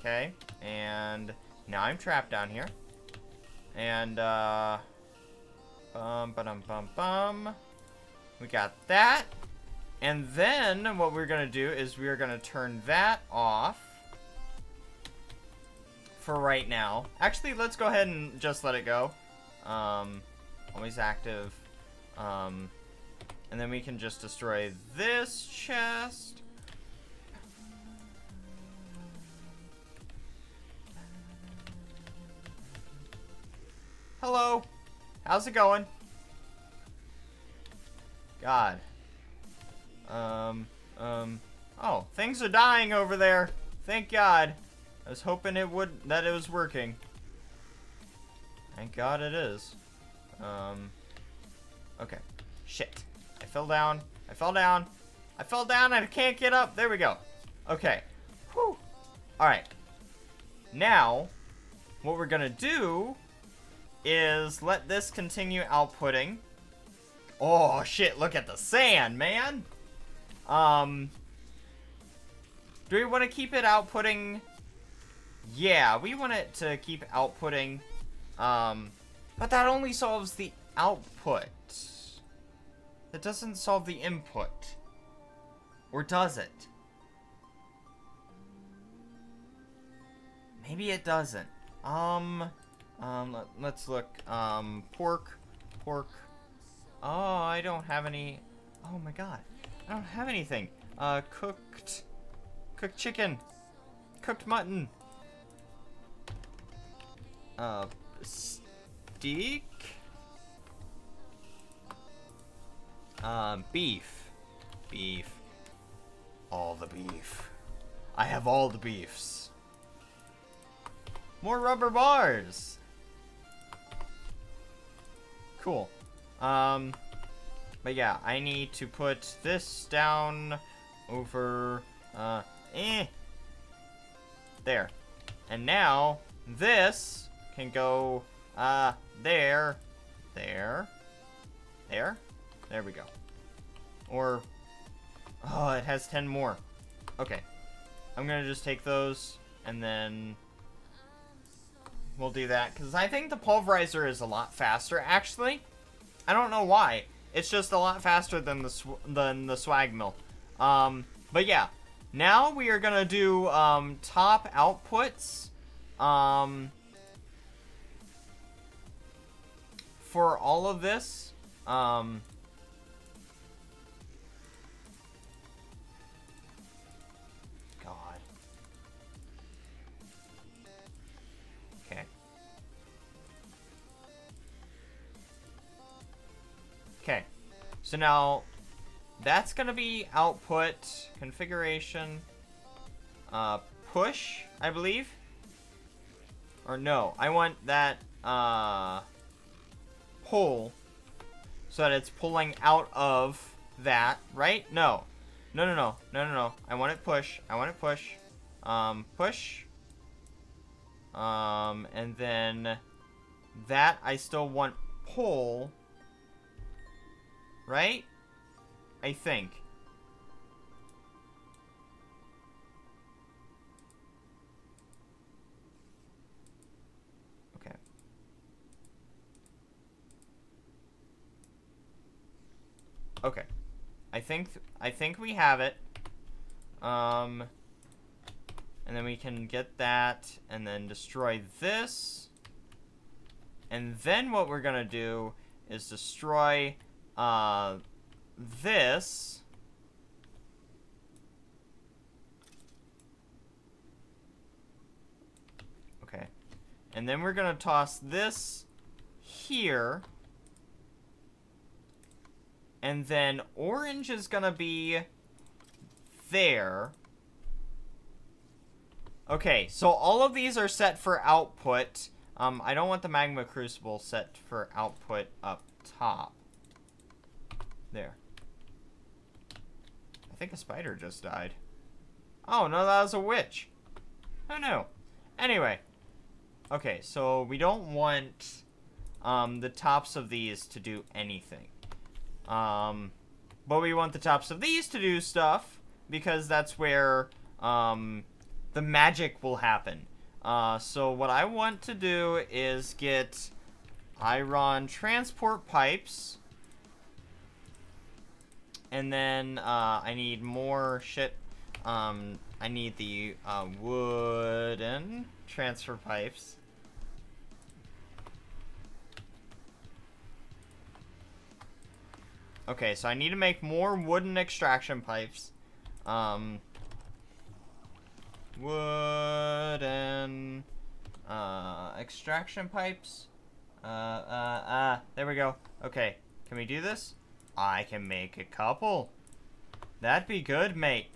Okay, and now I'm trapped down here, and uh Bum, ba-dum, bum, bum. We got that. And then what we're going to do is we're going to turn that off for right now. Actually, let's go ahead and just let it go. Um, always active. Um, and then we can just destroy this chest. Hello. How's it going? God. Um, um, oh, things are dying over there. Thank God. I was hoping it would, that it was working. Thank God it is. Um, okay. Shit. I fell down. I fell down. I fell down and I can't get up. There we go. Okay. Whew. Alright. Now, what we're gonna do is let this continue outputting. Oh, shit. Look at the sand, man. Um, do we want to keep it outputting? Yeah, we want it to keep outputting. Um, but that only solves the output. It doesn't solve the input. Or does it? Maybe it doesn't. Um, um, let, let's look. Um, pork, pork. Oh, I don't have any. Oh my God. I don't have anything. Uh, cooked, cooked chicken, cooked mutton. Uh, steak. Um, beef, beef. All the beef. I have all the beefs. More rubber bars. Cool. Um, but yeah, I need to put this down over, uh, eh. There. And now, this can go, uh, there, there, there. There we go. Or... oh, it has ten more. Okay. I'm gonna just take those, and then we'll do that. Because I think the pulverizer is a lot faster, actually. I don't know why. It's just a lot faster than the, sw than the swag mill. Um, but yeah. Now we are gonna do um, top outputs um, for all of this. Um... Okay, so now that's gonna be output configuration uh, push, I believe. Or no, I want that uh, pull so that it's pulling out of that, right? No, no, no, no, no, no, no. I want it push. I want it push. Um, push. Um, and then that I still want pull. Right? I think. Okay. Okay. I think th I think we have it. Um and then we can get that and then destroy this. And then what we're going to do is destroy Uh, this. Okay. And then we're gonna toss this here. And then orange is gonna be there. Okay, so all of these are set for output. Um, I don't want the magma crucible set for output up top. There. I think a spider just died. Oh, no, that was a witch. Oh, no. Anyway. Okay, so we don't want um, the tops of these to do anything. Um, but we want the tops of these to do stuff because that's where um, the magic will happen. Uh, so what I want to do is get iron transport pipes. And then, uh, I need more shit. Um, I need the, uh, wooden transfer pipes. Okay, so I need to make more wooden extraction pipes. Um, wooden, uh, extraction pipes. Uh, uh, uh, there we go. Okay, can we do this? I can make a couple. That'd be good, mate.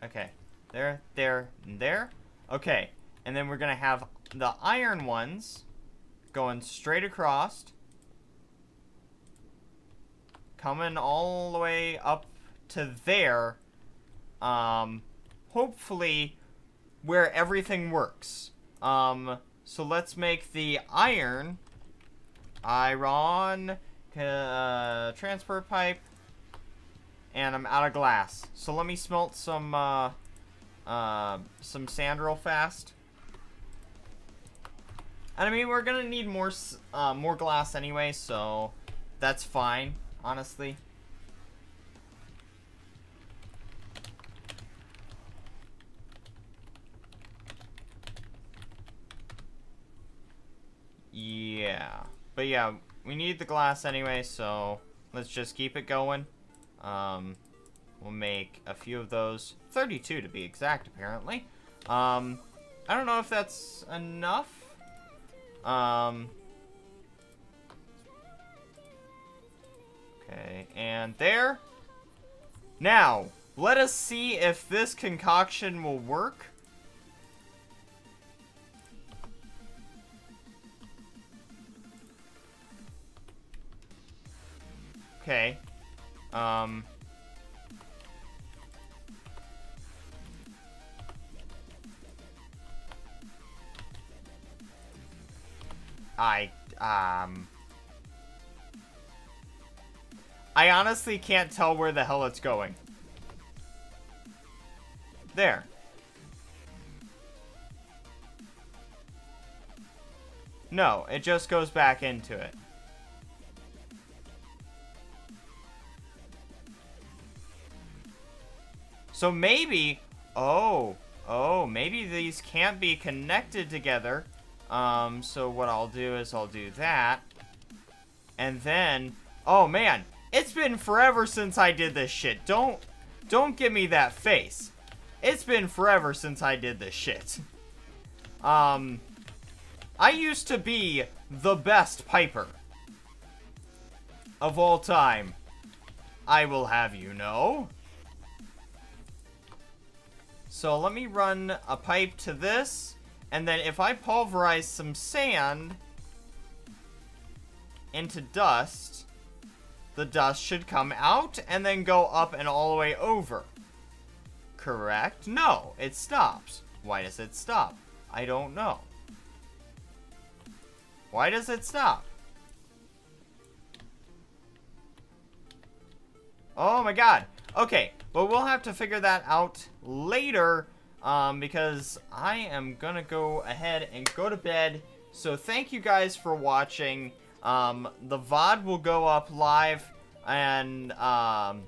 Okay. There, there, and there. Okay. And then we're gonna have the iron ones Going straight across. Coming all the way up to there. Um, hopefully where everything works. Um, so let's make the iron, iron, uh, transfer pipe, and I'm out of glass. So let me smelt some, uh, uh, some sand real fast. And I mean, we're gonna need more, uh, more glass anyway, so that's fine, honestly. Yeah, but yeah, we need the glass anyway, so let's just keep it going. Um, we'll make a few of those, thirty-two to be exact, apparently. Um, I don't know if that's enough. Um, okay, and there. Now, let us see if this concoction will work. Okay, um, I, um, I honestly can't tell where the hell it's going. There. No, it just goes back into it. So maybe, oh, oh, maybe these can't be connected together. Um, so what I'll do is I'll do that. And then, oh man, it's been forever since I did this shit. Don't, don't give me that face. It's been forever since I did this shit. Um, I used to be the best piper of all time. I will have you know. So let me run a pipe to this, and then if I pulverize some sand into dust, the dust should come out and then go up and all the way over. Correct? No, it stops. Why does it stop? I don't know. Why does it stop? Oh my god. Okay. But we'll have to figure that out later, um, because I am gonna go ahead and go to bed. So thank you guys for watching. Um, the V O D will go up live, and um,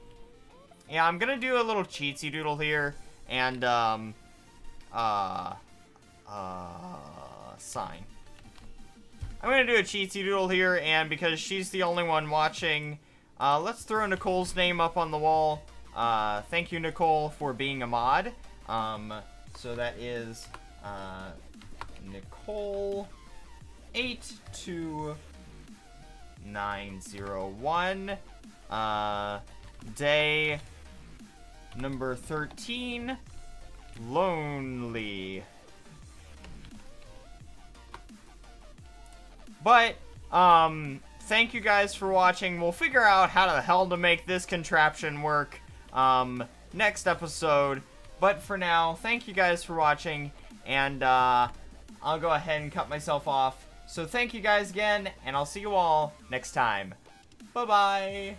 yeah, I'm gonna do a little cheatsy doodle here, and um, uh, uh, sign. I'm gonna do a cheatsy doodle here, and because she's the only one watching, uh, let's throw Nicole's name up on the wall. Uh, thank you, Nicole, for being a mod. Um, so that is, uh, Nicole eight two nine zero one, uh, day number thirteen, lonely. But, um, thank you guys for watching. We'll figure out how the hell to make this contraption work. Um, next episode, but for now, thank you guys for watching, and, uh, I'll go ahead and cut myself off, so thank you guys again, and I'll see you all next time. Bye-bye!